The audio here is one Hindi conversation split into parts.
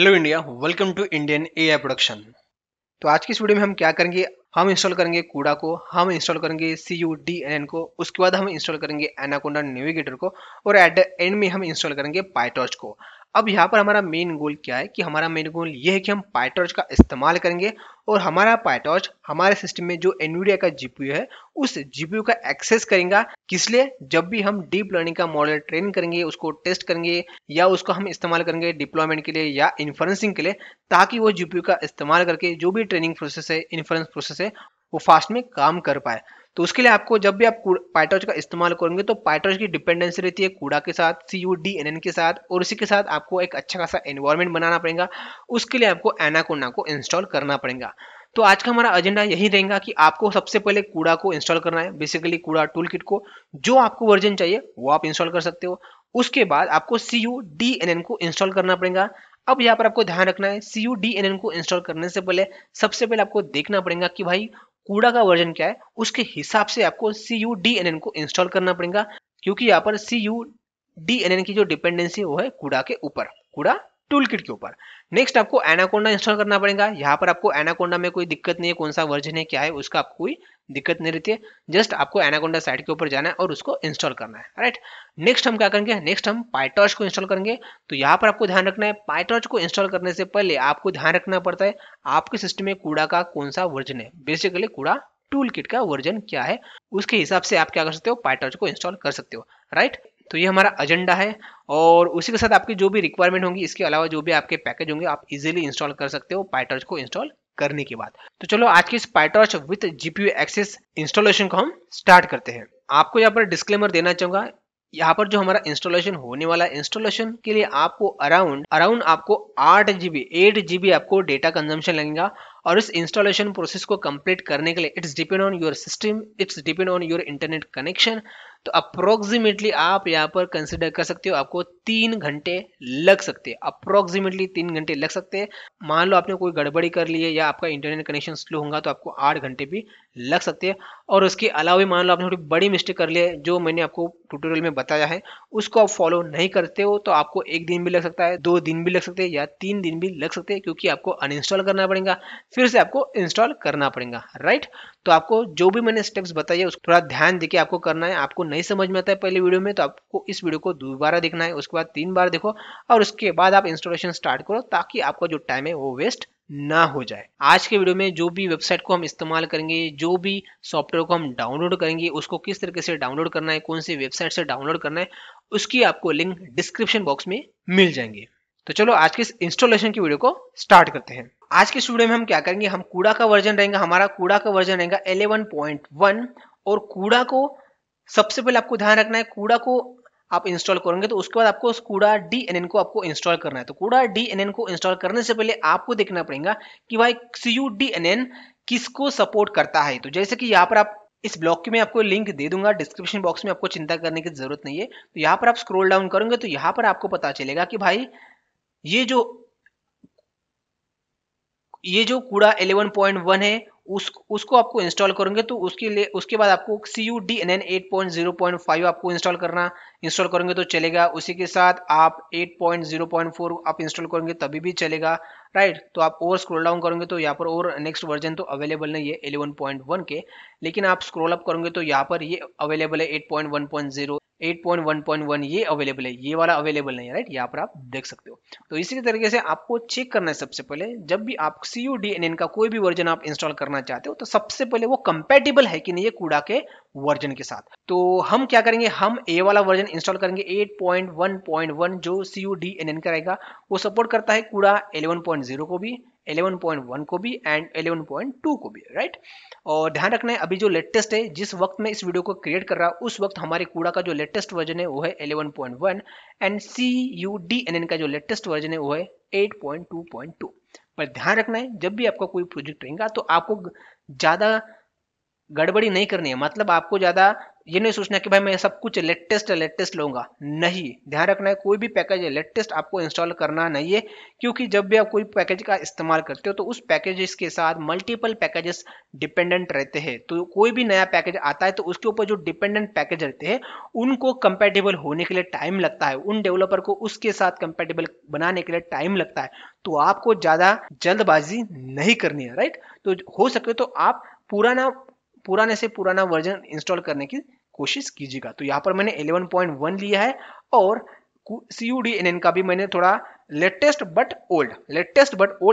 Hello India, welcome to Indian AI production. तो आज की इस वीडियो में हम क्या करेंगे, हम इंस्टॉल करेंगे CUDA को, हम इंस्टॉल करेंगे CUDNN को, उसके बाद हम इंस्टॉल करेंगे एनाकोंडा नेविगेटर को और एट द एंड में हम इंस्टॉल करेंगे PyTorch को। अब यहाँ पर हमारा मेन गोल क्या है कि हमारा मेन गोल ये है कि हम PyTorch का इस्तेमाल करेंगे और हमारा PyTorch हमारे सिस्टम में जो NVIDIA का GPU है उस GPU का एक्सेस करेगा। किस लिए? जब भी हम डीप लर्निंग का मॉडल ट्रेन करेंगे, उसको टेस्ट करेंगे या उसको हम इस्तेमाल करेंगे डिप्लॉयमेंट के लिए या इन्फ्रेंसिंग के लिए, ताकि वो GPU का इस्तेमाल करके जो भी ट्रेनिंग प्रोसेस है, इन्फ्रेंस प्रोसेस है, वो फास्ट में काम कर पाए। तो उसके लिए आपको जब भी आप PyTorch का इस्तेमाल करेंगे तो PyTorch की डिपेंडेंसी रहती है CUDA के साथ, CUDNN के साथ, और उसी के साथ आपको एक अच्छा खासा एनवायरनमेंट बनाना पड़ेगा। उसके लिए आपको एनाकोंडा को इंस्टॉल करना पड़ेगा। तो आज का हमारा एजेंडा यही रहेगा कि आपको सबसे पहले CUDA को इंस्टॉल करना है, बेसिकली CUDA टूल किट को, जो आपको वर्जन चाहिए वो आप इंस्टॉल कर सकते हो। उसके बाद आपको CUDNN को इंस्टॉल करना पड़ेगा। अब यहाँ पर आपको ध्यान रखना है, CUDNN को इंस्टॉल करने से पहले सबसे पहले आपको देखना पड़ेगा कि भाई CUDA का वर्जन क्या है, उसके हिसाब से आपको CUDNN को इंस्टॉल करना पड़ेगा, क्योंकि यहाँ पर CUDNN की जो डिपेंडेंसी वो है CUDA के ऊपर, CUDA टूल किट के ऊपर। नेक्स्ट आपको एनाकोंडा इंस्टॉल करना पड़ेगा। यहाँ पर आपको एनाकोंडा में कोई दिक्कत नहीं है, कौन सा वर्जन है क्या है उसका आपको कोई दिक्कत नहीं रहती है। जस्ट आपको एनाकोंडा साइट के ऊपर जाना है और उसको इंस्टॉल करना है। राइट, नेक्स्ट हम क्या करेंगे, नेक्स्ट हम PyTorch को इंस्टॉल करेंगे। तो यहाँ पर आपको ध्यान रखना है, PyTorch को इंस्टॉल करने से पहले आपको ध्यान रखना पड़ता है आपके सिस्टम में CUDA का कौन सा वर्जन है, बेसिकली CUDA टूल किट का वर्जन क्या है, उसके हिसाब से आप क्या कर सकते हो, PyTorch को इंस्टॉल कर सकते हो। राइट, तो ये हमारा एजेंडा है और उसी के साथ आपकी जो भी रिक्वायरमेंट होंगी, इसके अलावा जो भी आपके पैकेज होंगे आप इजीली इंस्टॉल कर सकते हो PyTorch को इंस्टॉल करने के बाद। तो चलो आज के इस PyTorch with GPU access installation को हम स्टार्ट करते हैं। आपको यहाँ पर डिस्क्लेमर देना चाहूंगा, यहाँ पर जो हमारा इंस्टॉलेशन होने वाला है, इंस्टॉलेशन के लिए आपको अराउंड आपको 8 GB आपको डेटा कंजम्पशन लगेगा। और इस इंस्टॉलेशन प्रोसेस को कंप्लीट करने के लिए it's depend on your system, it's depend on your internet connection. तो अप्रोक्सीमेटली आप यहाँ पर कंसिडर कर सकते हो आपको 3 घंटे लग सकते हैं, अप्रोक्सीमेटली 3 घंटे लग सकते हैं। मान लो आपने कोई गड़बड़ी कर ली है या आपका इंटरनेट कनेक्शन स्लो होगा तो आपको 8 घंटे भी लग सकते हैं। और उसके अलावा भी मान लो आपने थोड़ी बड़ी मिस्टेक कर ली है, जो मैंने आपको ट्यूटोरियल में बताया है उसको आप फॉलो नहीं करते हो तो आपको 1 दिन भी लग सकता है, 2 दिन भी लग सकते हैं या 3 दिन भी लग सकते हैं, क्योंकि आपको अनइंस्टॉल करना पड़ेगा, फिर से आपको इंस्टॉल करना पड़ेगा। राइट, तो आपको जो भी मैंने स्टेप्स बताइए उसको थोड़ा ध्यान देके आपको करना है। आपको नहीं समझ में आता है पहले वीडियो में तो आपको इस वीडियो को दोबारा देखना है, उसके बाद 3 बार देखो और उसके बाद आप इंस्टॉलेशन स्टार्ट करो, ताकि आपका जो टाइम है वो वेस्ट ना हो जाए। आज के वीडियो में जो भी वेबसाइट को हम इस्तेमाल करेंगे, जो भी सॉफ्टवेयर को हम डाउनलोड करेंगे, उसको किस तरीके से डाउनलोड करना है, कौन सी वेबसाइट से डाउनलोड करना है, उसकी आपको लिंक डिस्क्रिप्शन बॉक्स में मिल जाएंगे। तो चलो आज के इस इंस्टॉलेशन की वीडियो को स्टार्ट करते हैं। आज के स्टूडियो में हम क्या करेंगे, हम CUDA का वर्जन रहेगा, हमारा CUDA का वर्जन रहेगा 11.1 और CUDA को सबसे पहले आपको ध्यान रखना है, CUDA को आप इंस्टॉल करेंगे तो उसके बाद आपको CUDADNN को आपको इंस्टॉल करना है। तो CUDADNN को इंस्टॉल करने से पहले आपको देखना पड़ेगा कि भाई CUDNN किसको सपोर्ट करता है। तो जैसे कि यहाँ पर आप इस ब्लॉग की मैं आपको लिंक दे दूंगा डिस्क्रिप्शन बॉक्स में, आपको चिंता करने की जरूरत नहीं है। तो यहाँ पर आप स्क्रोल डाउन करेंगे तो यहाँ पर आपको पता चलेगा कि भाई ये जो CUDA 11.1 है उसको आपको इंस्टॉल करेंगे तो उसके लिए उसके बाद आपको CUDNN 8.0.5 आपको इंस्टॉल करेंगे तो चलेगा। उसी के साथ आप 8.0.4 आप इंस्टॉल करेंगे तभी भी चलेगा। राइट, तो आप और स्क्रॉल डाउन करेंगे तो यहाँ पर और नेक्स्ट वर्जन तो अवेलेबल नहीं है 11.1 के, लेकिन आप स्क्रॉल अप करेंगे तो यहाँ पर ये अवेलेबल है 8.1.0, 8.1.1 ये अवेलेबल है, ये वाला अवेलेबल नहीं है। राइट, यहाँ पर आप देख सकते हो। तो इसी तरीके से आपको चेक करना है सबसे पहले, जब भी आप CUDNN का कोई भी वर्जन आप इंस्टॉल करना चाहते हो तो सबसे पहले वो कंपेटेबल है कि नहीं ये CUDA के वर्जन के साथ। तो हम क्या करेंगे, हम ए वाला वर्जन इंस्टॉल करेंगे 8.1.1 जो CUDNN का रहेगा, वो सपोर्ट करता है CUDA 11.0 को भी, 11.1 को भी एंड 11.2 को भी। राइट, और ध्यान रखना है अभी जो लेटेस्ट है, जिस वक्त मैं इस वीडियो को क्रिएट कर रहा हूँ उस वक्त हमारे CUDA का जो लेटेस्ट वर्जन है वो है 11.1 एंड CUDNN का जो लेटेस्ट वर्जन है वो है 8.2.2। पर ध्यान रखना है जब भी आपका कोई प्रोजेक्ट रहेगा तो आपको ज़्यादा गड़बड़ी नहीं करनी है, मतलब आपको ज़्यादा ये नहीं सोचना कि भाई मैं सब कुछ लेटेस्ट लूंगा, नहीं, ध्यान रखना है कोई भी पैकेज है लेटेस्ट आपको इंस्टॉल करना नहीं है, क्योंकि जब भी आप कोई पैकेज का इस्तेमाल करते हो तो उस पैकेजेस के साथ मल्टीपल पैकेजेस डिपेंडेंट रहते हैं। तो कोई भी नया पैकेज आता है तो उसके ऊपर जो डिपेंडेंट पैकेज रहते हैं उनको कंपेटेबल होने के लिए टाइम लगता है, उन डेवलपर को उसके साथ कंपेटेबल बनाने के लिए टाइम लगता है। तो आपको ज़्यादा जल्दबाजी नहीं करनी है, राइट। तो हो सके तो आप पुराने से पुराना वर्जन इंस्टॉल करने की कोशिश कीजिएगा। तो यहाँ पर मैंने 11.1 लिया है और CUDNN का भी मैंने थोड़ा लेटेस्ट बट ओल्ड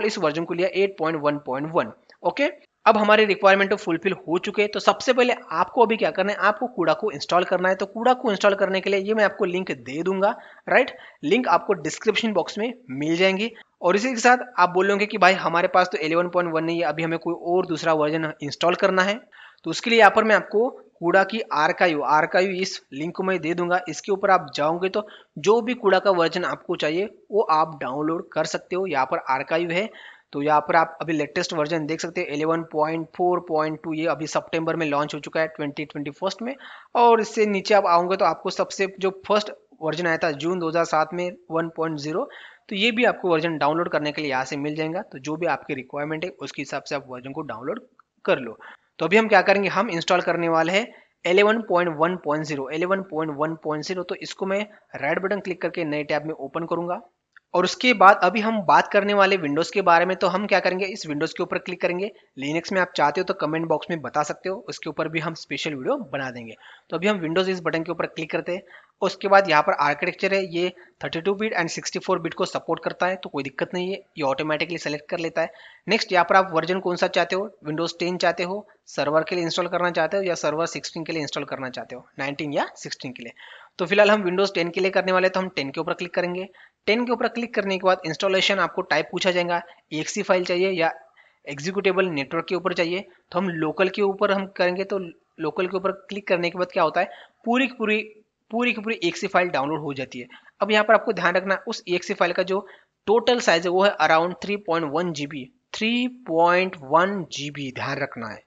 इस वर्जन को लिया 8.1.1। ओके, अब हमारी रिक्वायरमेंट फुलफिल हो चुके हैं। तो सबसे पहले आपको अभी क्या करना है, आपको CUDA को इंस्टॉल करना है। तो CUDA को इंस्टॉल करने के लिए ये मैं आपको लिंक दे दूंगा, राइट। लिंक आपको डिस्क्रिप्शन बॉक्स में मिल जाएंगी। और इसी के साथ आप बोलोगे कि भाई हमारे पास तो 11.1 नहीं है, अभी हमें कोई और दूसरा वर्जन इंस्टॉल करना है। तो उसके लिए यहाँ पर मैं आपको CUDA की आर्काइव इस लिंक को मैं दे दूंगा, इसके ऊपर आप जाओगे तो जो भी CUDA का वर्जन आपको चाहिए वो आप डाउनलोड कर सकते हो। यहाँ पर आर्काइव है, तो यहाँ पर आप अभी लेटेस्ट वर्जन देख सकते हैं 11.4.2, ये अभी सितंबर में लॉन्च हो चुका है 2021 में। और इससे नीचे आप आओगे तो आपको सबसे जो फर्स्ट वर्जन आया था जून 2007 में 1.0, तो ये भी आपको वर्जन डाउनलोड करने के लिए यहाँ से मिल जाएगा। तो जो भी आपकी रिक्वायरमेंट है उसके हिसाब से आप वर्जन को डाउनलोड कर लो। तो अभी हम क्या करेंगे, हम इंस्टॉल करने वाले हैं 11.1.0। तो इसको मैं राइट बटन क्लिक करके नए टैब में ओपन करूंगा। और उसके बाद अभी हम बात करने वाले विंडोज़ के बारे में। तो हम क्या करेंगे, इस विंडोज़ के ऊपर क्लिक करेंगे। लिनक्स में आप चाहते हो तो कमेंट बॉक्स में बता सकते हो, उसके ऊपर भी हम स्पेशल वीडियो बना देंगे। तो अभी हम विंडोज़ इस बटन के ऊपर क्लिक करते हैं। उसके बाद यहाँ पर आर्किटेक्चर है, ये 32 बिट एंड 64 बिट को सपोर्ट करता है, तो कोई दिक्कत नहीं है, ये ऑटोमेटिकली सेलेक्ट कर लेता है। नेक्स्ट, यहाँ पर आप वर्जन कौन सा चाहते हो, विंडोज़ 10 चाहते हो, सर्वर के लिए इंस्टॉल करना चाहते हो, या सर्वर 16 के लिए इंस्टॉल करना चाहते हो, 19 या 16 के लिए। तो फिलहाल हम विंडोज़ 10 के लिए करने वाले, तो हम 10 के ऊपर क्लिक करेंगे। 10 के ऊपर क्लिक करने के बाद इंस्टॉलेशन आपको टाइप पूछा जाएगा, EXE फाइल चाहिए या एग्जीक्यूटेबल नेटवर्क के ऊपर चाहिए। तो हम लोकल के ऊपर हम करेंगे। तो लोकल के ऊपर क्लिक करने के बाद क्या होता है, पूरी की पूरी EXE फाइल डाउनलोड हो जाती है। अब यहाँ पर आपको ध्यान रखना, उस EXE फाइल का जो टोटल साइज है वो है अराउंड 3.1 GB, ध्यान रखना है।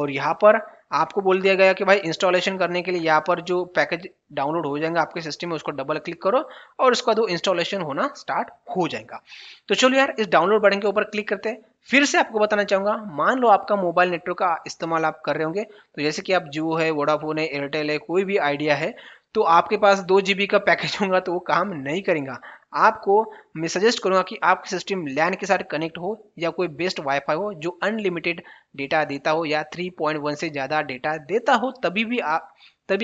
और यहाँ पर आपको बोल दिया गया कि भाई इंस्टॉलेशन करने के लिए यहाँ पर जो पैकेज डाउनलोड हो जाएगा आपके सिस्टम में, उसको डबल क्लिक करो और उसका दो इंस्टॉलेशन होना स्टार्ट हो जाएगा। तो चलो यार, इस डाउनलोड बटन के ऊपर क्लिक करते हैं। फिर से आपको बताना चाहूँगा, मान लो आपका मोबाइल नेटवर्क का इस्तेमाल आप कर रहे होंगे, तो जैसे कि आप जियो है, वोडाफोन है, एयरटेल है, कोई भी आइडिया है, तो आपके पास 2 GB का पैकेज होगा तो वो काम नहीं करेगा। आपको मैं सजेस्ट करूंगा कि आपके सिस्टम LAN के साथ कनेक्ट हो, या कोई बेस्ट वाईफाई हो जो अनलिमिटेड डेटा देता हो, या 3.1 से ज़्यादा डेटा देता हो, तभी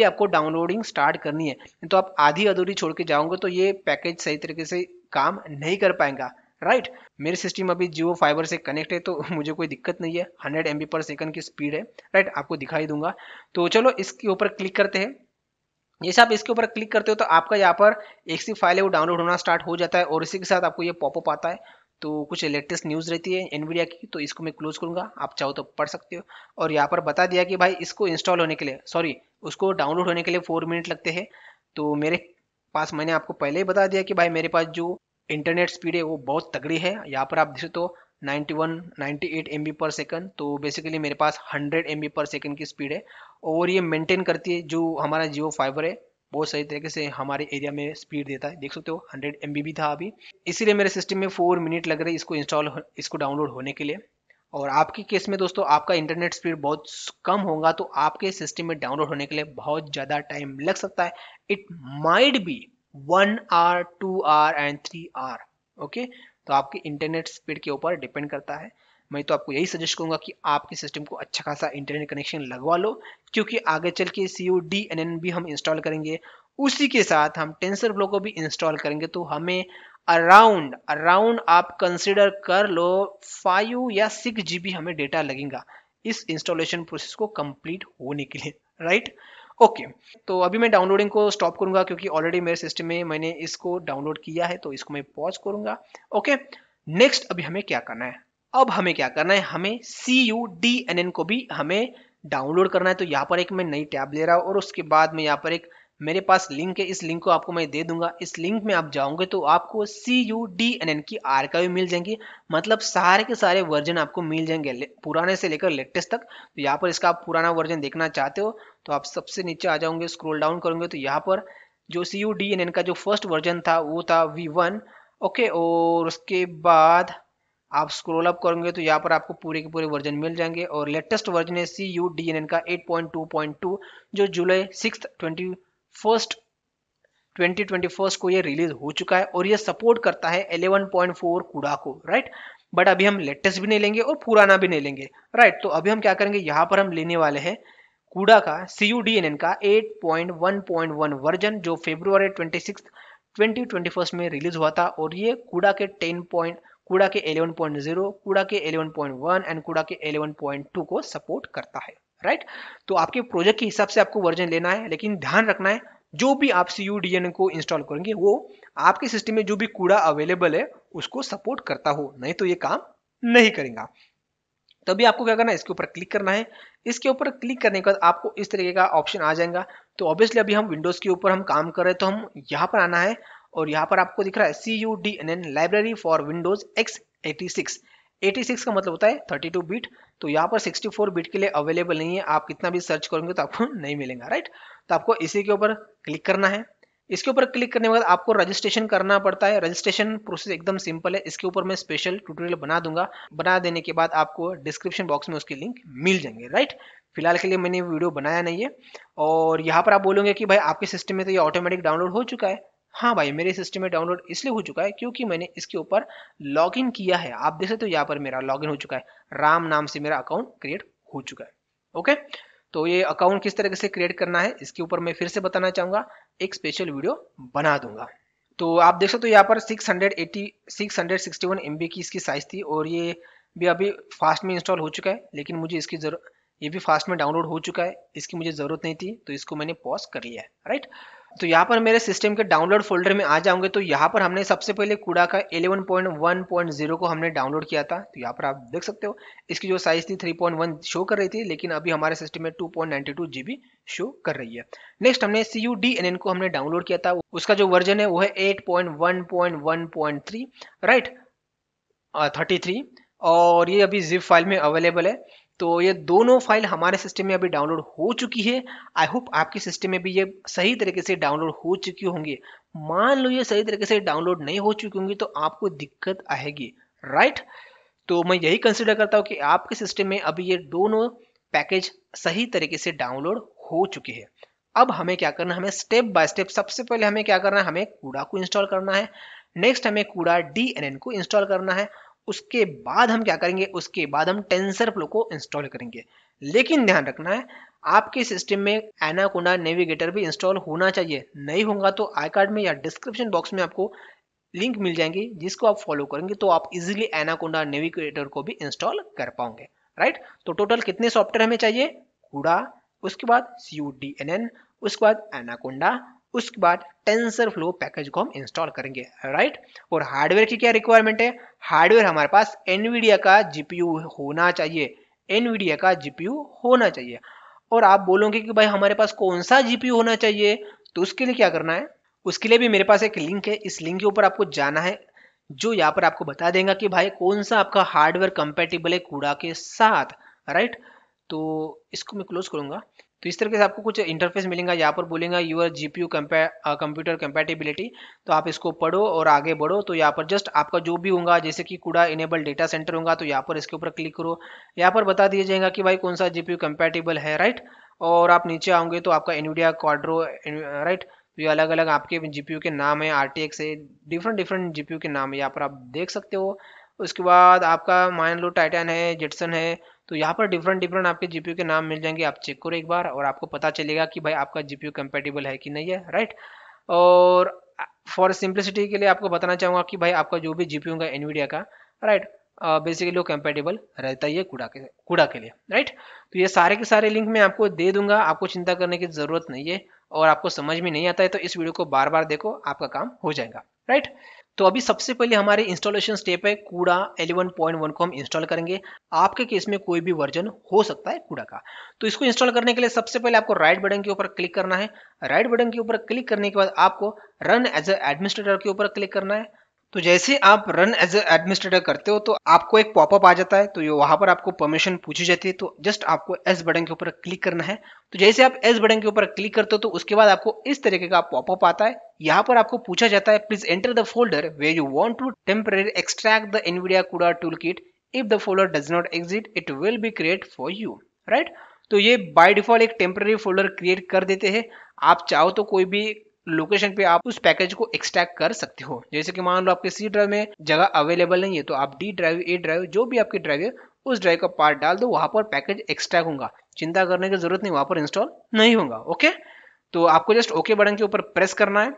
आपको डाउनलोडिंग स्टार्ट करनी है। तो आप आधी अधूरी छोड़ के जाओगे तो ये पैकेज सही तरीके से काम नहीं कर पाएगा, राइट। मेरे सिस्टम अभी जियो फाइबर से कनेक्ट है तो मुझे कोई दिक्कत नहीं है, 100 MB/s की स्पीड है, राइट, आपको दिखाई दूंगा। तो चलो इसके ऊपर क्लिक करते हैं। जैसे आप इसके ऊपर क्लिक करते हो तो आपका यहाँ पर EXE फाइल है वो डाउनलोड होना स्टार्ट हो जाता है। और इसी के साथ आपको ये पॉपअप आता है, तो कुछ लेटेस्ट न्यूज़ रहती है NVIDIA की, तो इसको मैं क्लोज करूँगा, आप चाहो तो पढ़ सकते हो। और यहाँ पर बता दिया कि भाई इसको इंस्टॉल होने के लिए, सॉरी उसको डाउनलोड होने के लिए 4 मिनट लगते हैं। तो मेरे पास, मैंने आपको पहले ही बता दिया कि भाई मेरे पास जो इंटरनेट स्पीड है वो बहुत तगड़ी है। यहाँ पर आप देखें तो 98 MB/s, तो बेसिकली मेरे पास 100 MB/s की स्पीड है। और ये मेंटेन करती है, जो हमारा जियो फाइबर है बहुत सही तरीके से हमारे एरिया में स्पीड देता है, देख सकते हो 100 MB भी था अभी, इसीलिए मेरे सिस्टम में 4 मिनट लग रहे हैं इसको डाउनलोड होने के लिए। और आपके केस में दोस्तों आपका इंटरनेट स्पीड बहुत कम होगा तो आपके सिस्टम में डाउनलोड होने के लिए बहुत ज़्यादा टाइम लग सकता है। It might be 1 hour 2 hour and 3 hour, okay. तो आपके इंटरनेट स्पीड के ऊपर डिपेंड करता है। मैं तो आपको यही सजेस्ट करूंगा कि आपके सिस्टम को अच्छा खासा इंटरनेट कनेक्शन लगवा लो, क्योंकि आगे चल के CUDNN भी हम इंस्टॉल करेंगे, उसी के साथ हम TensorFlow को भी इंस्टॉल करेंगे। तो हमें अराउंड आप कंसिडर कर लो 5 या 6 GB हमें डेटा लगेगा इस इंस्टॉलेशन प्रोसेस को कंप्लीट होने के लिए, राइट, ओके। तो अभी मैं डाउनलोडिंग को स्टॉप करूंगा क्योंकि ऑलरेडी मेरे सिस्टम में मैंने इसको डाउनलोड किया है, तो इसको मैं पॉज करूंगा, ओके। नेक्स्ट अभी हमें क्या करना है, हमें CUDNN को भी हमें डाउनलोड करना है। तो यहाँ पर एक मैं नई टैब ले रहा हूँ और उसके बाद मैं यहाँ पर एक मेरे पास लिंक है, इस लिंक को आपको मैं दे दूंगा। इस लिंक में आप जाओगे तो आपको CUDNN की आर्काइव मिल जाएंगी, मतलब सारे के सारे वर्जन आपको मिल जाएंगे पुराने से लेकर लेटेस्ट तक। तो यहाँ पर इसका आप पुराना वर्जन देखना चाहते हो तो आप सबसे नीचे आ जाओगे, स्क्रॉल डाउन करोगे तो यहाँ पर जो CUDNN का जो फर्स्ट वर्जन था वो था V1, ओके। और उसके बाद आप स्क्रॉल अप करेंगे तो यहाँ पर आपको पूरे के पूरे वर्जन मिल जाएंगे। और लेटेस्ट वर्जन है CUDNN का 8.2.2 जो जुलाई 6, 2021 को ये रिलीज हो चुका है और ये सपोर्ट करता है 11.4 CUDA को, राइट। बट अभी हम लेटेस्ट भी नहीं लेंगे और पुराना भी नहीं लेंगे, राइट। तो अभी हम क्या करेंगे, यहाँ पर हम लेने वाले हैं CUDA का CUDNN का 8.1.1 वर्जन जो फेब्रुअरी 26, 2021 में रिलीज हुआ था। और ये CUDA के 10. CUDA के 11.0, CUDA के 11.1 एंड CUDA के 11.2 को सपोर्ट करता है, राइट। तो आपके प्रोजेक्ट के हिसाब से आपको वर्जन लेना है, लेकिन ध्यान रखना है जो भी आप CUDNN को इंस्टॉल करेंगे वो आपके सिस्टम में जो भी CUDA अवेलेबल है उसको सपोर्ट करता हो, नहीं तो ये काम नहीं करेगा। तभी आपको क्या करना है, इसके ऊपर क्लिक करना है। इसके ऊपर क्लिक करने के बाद आपको इस तरीके का ऑप्शन आ जाएगा। तो ऑब्वियसली अभी हम विंडोज के ऊपर हम काम कर रहे हैं तो हम यहाँ पर आना है और यहाँ पर आपको दिख रहा है CUDNN library for Windows x86। 86 का मतलब होता है 32 बिट, तो यहाँ पर 64 बिट के लिए अवेलेबल नहीं है। आप कितना भी सर्च करोगे तो आपको नहीं मिलेगा, राइट। तो आपको इसी के ऊपर क्लिक करना है। इसके ऊपर क्लिक करने के बाद आपको रजिस्ट्रेशन करना पड़ता है। रजिस्ट्रेशन प्रोसेस एकदम सिंपल है, इसके ऊपर मैं स्पेशल ट्यूटोरियल बना दूंगा। बना देने के बाद आपको डिस्क्रिप्शन बॉक्स में उसकी लिंक मिल जाएंगे, राइट। फिलहाल के लिए मैंने वीडियो बनाया नहीं है। और यहाँ पर आप बोलोगे कि भाई आपके सिस्टम में तो ये ऑटोमेटिक डाउनलोड हो चुका है। हाँ भाई, मेरे सिस्टम में डाउनलोड इसलिए हो चुका है क्योंकि मैंने इसके ऊपर लॉगिन किया है। आप देख सकते हो यहाँ पर मेरा लॉगिन हो चुका है, राम नाम से मेरा अकाउंट क्रिएट हो चुका है, ओके। तो ये अकाउंट किस तरीके से क्रिएट करना है इसके ऊपर मैं फिर से बताना चाहूँगा, एक स्पेशल वीडियो बना दूंगा। तो आप देख सकते हो यहाँ पर 661 MB की इसकी साइज थी और ये भी अभी फास्ट में इंस्टॉल हो चुका है, लेकिन मुझे इसकी जरूरत, ये भी फास्ट में डाउनलोड हो चुका है, इसकी मुझे ज़रूरत नहीं थी तो इसको मैंने पॉज कर लिया है, राइट। तो यहाँ पर मेरे सिस्टम के डाउनलोड फोल्डर में आ जाओगे तो यहाँ पर हमने सबसे पहले CUDA का 11.1.0 को हमने डाउनलोड किया था। तो यहाँ पर आप देख सकते हो इसकी जो साइज थी 3.1 शो कर रही थी, लेकिन अभी हमारे सिस्टम में 2.92 GB शो कर रही है। नेक्स्ट हमने CUDNN को हमने डाउनलोड किया था, उसका जो वर्जन है वो है 8.1.1.3, राइट, 33, और ये अभी zip फाइल में अवेलेबल है। तो ये दोनों फाइल हमारे सिस्टम में अभी डाउनलोड हो चुकी है। आई होप आपके सिस्टम में भी ये सही तरीके से डाउनलोड हो चुकी होंगी। मान लो ये सही तरीके से डाउनलोड नहीं हो चुकी होंगी तो आपको दिक्कत आएगी, राइट। तो मैं यही कंसिडर करता हूँ कि आपके सिस्टम में अभी ये दोनों पैकेज सही तरीके से डाउनलोड हो चुके हैं। अब हमें क्या करना है, हमें स्टेप बाय स्टेप, सबसे पहले हमें क्या करना है, हमें CUDA को इंस्टॉल करना है। नेक्स्ट हमें CUDADNN को इंस्टॉल करना है। उसके बाद हम क्या करेंगे, उसके बाद हम TensorFlow को इंस्टॉल करेंगे। लेकिन ध्यान रखना है आपके सिस्टम में Anaconda Navigator भी इंस्टॉल होना चाहिए, नहीं होगा तो आई कार्ड में या डिस्क्रिप्शन बॉक्स में आपको लिंक मिल जाएंगे जिसको आप फॉलो करेंगे तो आप इजीली Anaconda Navigator को भी इंस्टॉल कर पाओगे, राइट। तो टोटल कितने सॉफ्टवेयर हमें चाहिए, CUDA, उसके बाद CUDNN, उसके बाद Anaconda, उसके बाद TensorFlow पैकेज को हम इंस्टॉल करेंगे, राइट। और हार्डवेयर की क्या रिक्वायरमेंट है, हार्डवेयर हमारे पास NVIDIA का GPU होना चाहिए, NVIDIA का GPU होना चाहिए। और आप बोलोगे कि भाई हमारे पास कौन सा GPU होना चाहिए, तो उसके लिए क्या करना है, उसके लिए भी मेरे पास एक लिंक है, इस लिंक के ऊपर आपको जाना है जो यहाँ पर आपको बता देगा कि भाई कौन सा आपका हार्डवेयर कंपेटेबल है CUDA के साथ, राइट। तो इसको मैं क्लोज करूँगा। तो इस तरीके से आपको कुछ इंटरफेस मिलेगा, यहाँ पर बोलेगा यूर GPU कंप्यूटर कंपैटिबिलिटी। तो आप इसको पढ़ो और आगे बढ़ो। तो यहाँ पर जस्ट आपका जो भी होगा, जैसे कि CUDA इनेबल डेटा सेंटर होगा तो यहाँ पर इसके ऊपर क्लिक करो, यहाँ पर बता दिया जाएगा कि भाई कौन सा GPU कंपैटिबल है, राइट। और आप नीचे आओगे तो आपका NVIDIA क्वाड्रो, राइट। तो ये अलग अलग आपके GPU के नाम है, RTX है, डिफरेंट GPU के नाम है, यहाँ पर आप देख सकते हो। उसके बाद आपका मान लो टाइटन है, जेटसन है, तो यहाँ पर डिफरेंट आपके GPU के नाम मिल जाएंगे। आप चेक करो एक बार और आपको पता चलेगा कि भाई आपका GPU कंपैटिबल है कि नहीं है, राइट। और फॉर सिंप्लिसिटी के लिए आपको बताना चाहूँगा कि भाई आपका जो भी GPU होगा NVIDIA का, राइट, बेसिकली वो कंपैटिबल रहता ही है CUDA के लिए, राइट। तो ये सारे के सारे लिंक मैं आपको दे दूंगा, आपको चिंता करने की ज़रूरत नहीं है। और आपको समझ में नहीं आता है तो इस वीडियो को बार बार देखो, आपका काम हो जाएगा, राइट। तो अभी सबसे पहले हमारे इंस्टॉलेशन स्टेप है CUDA 11.1 को हम इंस्टॉल करेंगे। आपके केस में कोई भी वर्जन हो सकता है CUDA का। तो इसको इंस्टॉल करने के लिए सबसे पहले आपको राइट बटन के ऊपर क्लिक करना है। राइट बटन के ऊपर क्लिक करने के बाद आपको रन एज ए एडमिनिस्ट्रेटर के ऊपर क्लिक करना है। तो जैसे आप रन एज एडमिनिस्ट्रेटर करते हो तो आपको एक पॉपअप आ जाता है, तो ये वहां पर आपको परमिशन पूछी जाती है। तो जस्ट आपको एस बटन के ऊपर क्लिक करना है। तो जैसे आप एस बटन के ऊपर क्लिक करते हो तो उसके बाद आपको इस तरीके का पॉपअप आता है। यहाँ पर आपको पूछा जाता है please enter the folder where you want to temporary extract the Nvidia CUDA toolkit. If the folder does not exit it will be create for you, right. तो ये बाय डिफॉल्ट एक टेम्परेरी फोल्डर क्रिएट कर देते हैं। आप चाहो तो कोई भी लोकेशन पे आप उस पैकेज को एक्सट्रैक्ट कर सकते हो। जैसे कि मान लो आपके C ड्राइव में जगह अवेलेबल नहीं है तो आप D ड्राइव, A ड्राइव, जो भी आपकी ड्राइव है उस ड्राइव का पार्ट डाल दो, वहां पर पैकेज एक्सट्रैक्ट होगा। चिंता करने की जरूरत नहीं, वहां पर इंस्टॉल नहीं होगा। ओके, तो आपको जस्ट ओके बटन के ऊपर प्रेस करना है।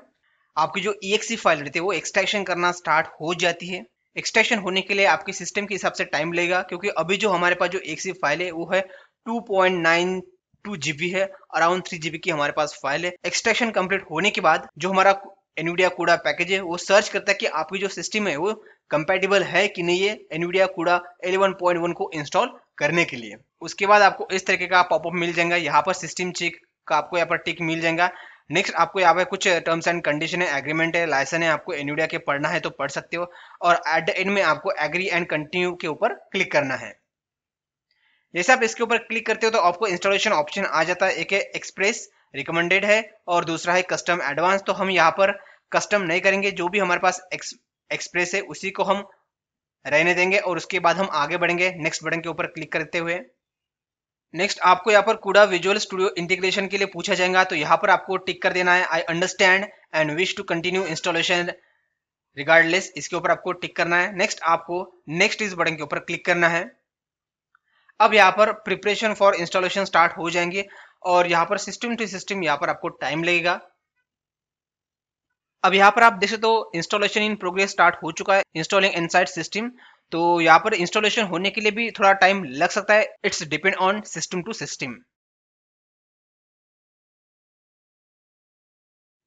आपकी जो EXE फाइल रहती है वो एक्सट्रैक्शन करना स्टार्ट हो जाती है। एक्सट्रैक्शन होने के लिए आपके सिस्टम के हिसाब से टाइम लेगा, क्योंकि अभी जो हमारे पास जो EXE फाइल है वो है 2.92 GB है, अराउंड 3 GB की हमारे पास फाइल है। एक्सट्रैक्शन कंप्लीट होने के बाद जो हमारा एनवीडिया CUDA पैकेज है वो सर्च करता है कि आपकी जो सिस्टम है वो कंपैटिबल है कि नहीं है एनवीडिया CUDA 11.1 को इंस्टॉल करने के लिए। उसके बाद आपको इस तरीके का पॉपअप मिल जाएगा। यहाँ पर सिस्टम चेक का आपको यहाँ पर टिक मिल जाएगा। नेक्स्ट आपको यहाँ पे कुछ टर्म्स एंड कंडीशन है, एग्रीमेंट है, लाइसेंस है, आपको एनवीडिया के पढ़ना है तो पढ़ सकते हो, और एट द एंड में आपको एग्री एंड कंटिन्यू के ऊपर क्लिक करना है। जैसे आप इसके ऊपर क्लिक करते हो तो आपको इंस्टॉलेशन ऑप्शन आ जाता है। एक है एक्सप्रेस, रिकमेंडेड है, और दूसरा है कस्टम, एडवांस। तो हम यहाँ पर कस्टम नहीं करेंगे, जो भी हमारे पास एक्सप्रेस है उसी को हम रहने देंगे, और उसके बाद हम आगे बढ़ेंगे नेक्स्ट बटन के ऊपर क्लिक करते हुए। नेक्स्ट आपको यहाँ पर CUDA विजुअल स्टूडियो इंटीग्रेशन के लिए पूछा जाएगा, तो यहाँ पर आपको टिक कर देना है I understand and wish to continue installation regardless, इसके ऊपर आपको टिक करना है। नेक्स्ट आपको नेक्स्ट इस बटन के ऊपर क्लिक करना है। अब यहाँ पर प्रिपरेशन फॉर इंस्टॉलेशन स्टार्ट हो जाएंगे, और यहाँ पर सिस्टम टू सिस्टम यहाँ पर आपको टाइम लगेगा। अब यहाँ पर आप देखें तो इंस्टॉलेशन इन प्रोग्रेस स्टार्ट हो चुका है, इंस्टॉलिंग इनसाइड सिस्टम। तो यहाँ पर इंस्टॉलेशन होने के लिए भी थोड़ा टाइम लग सकता है, it's depend on system to system.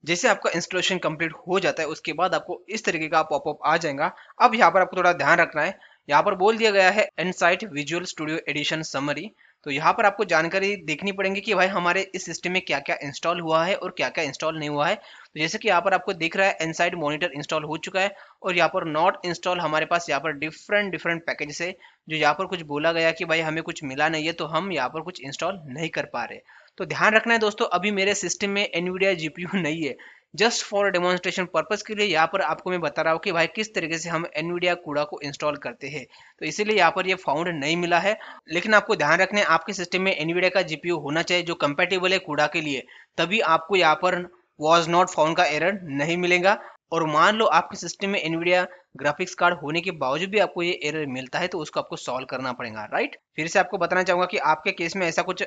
जैसे आपका इंस्टॉलेशन कंप्लीट हो जाता है उसके बाद आपको इस तरीके का पॉपअप आ जाएगा। अब यहाँ पर आपको थोड़ा ध्यान रखना है, यहाँ पर बोल दिया गया है Nsight visual studio edition summary. तो यहाँ पर आपको जानकारी देखनी पड़ेगी कि भाई हमारे इस सिस्टम में क्या क्या इंस्टॉल हुआ है और क्या क्या इंस्टॉल नहीं हुआ है। तो जैसे कि यहाँ पर आपको देख रहा है इनसाइट मॉनिटर इंस्टॉल हो चुका है, और यहाँ पर नॉट इंस्टॉल हमारे पास यहाँ पर डिफरेंट पैकेजेस है, जो यहाँ पर कुछ बोला गया कि भाई हमें कुछ मिला नहीं है तो हम यहाँ पर कुछ इंस्टॉल नहीं कर पा रहे। तो ध्यान रखना है दोस्तों, अभी मेरे सिस्टम में एनवीडिया GPU नहीं है, जस्ट फॉर डेमोन्स्ट्रेशन पर्पज के लिए यहाँ पर आपको मैं बता रहा हूँ कि भाई किस तरीके से हम एनवीडिया CUDA को इंस्टॉल करते हैं। तो इसीलिए यहाँ पर ये फाउंड नहीं मिला है, लेकिन आपको ध्यान रखना है आपके सिस्टम में एनवीडिया का GPU होना चाहिए जो कंपैटिबल है CUDA के लिए, तभी आपको यहाँ पर वॉज नॉट फाउंड का एरर नहीं मिलेगा। और मान लो आपके सिस्टम में एनवीडिया ग्राफिक्स कार्ड होने के बावजूद भी आपको ये एरर मिलता है तो उसको आपको सॉल्व करना पड़ेगा, राइट। फिर से आपको बताना चाहूंगा कि आपके केस में ऐसा कुछ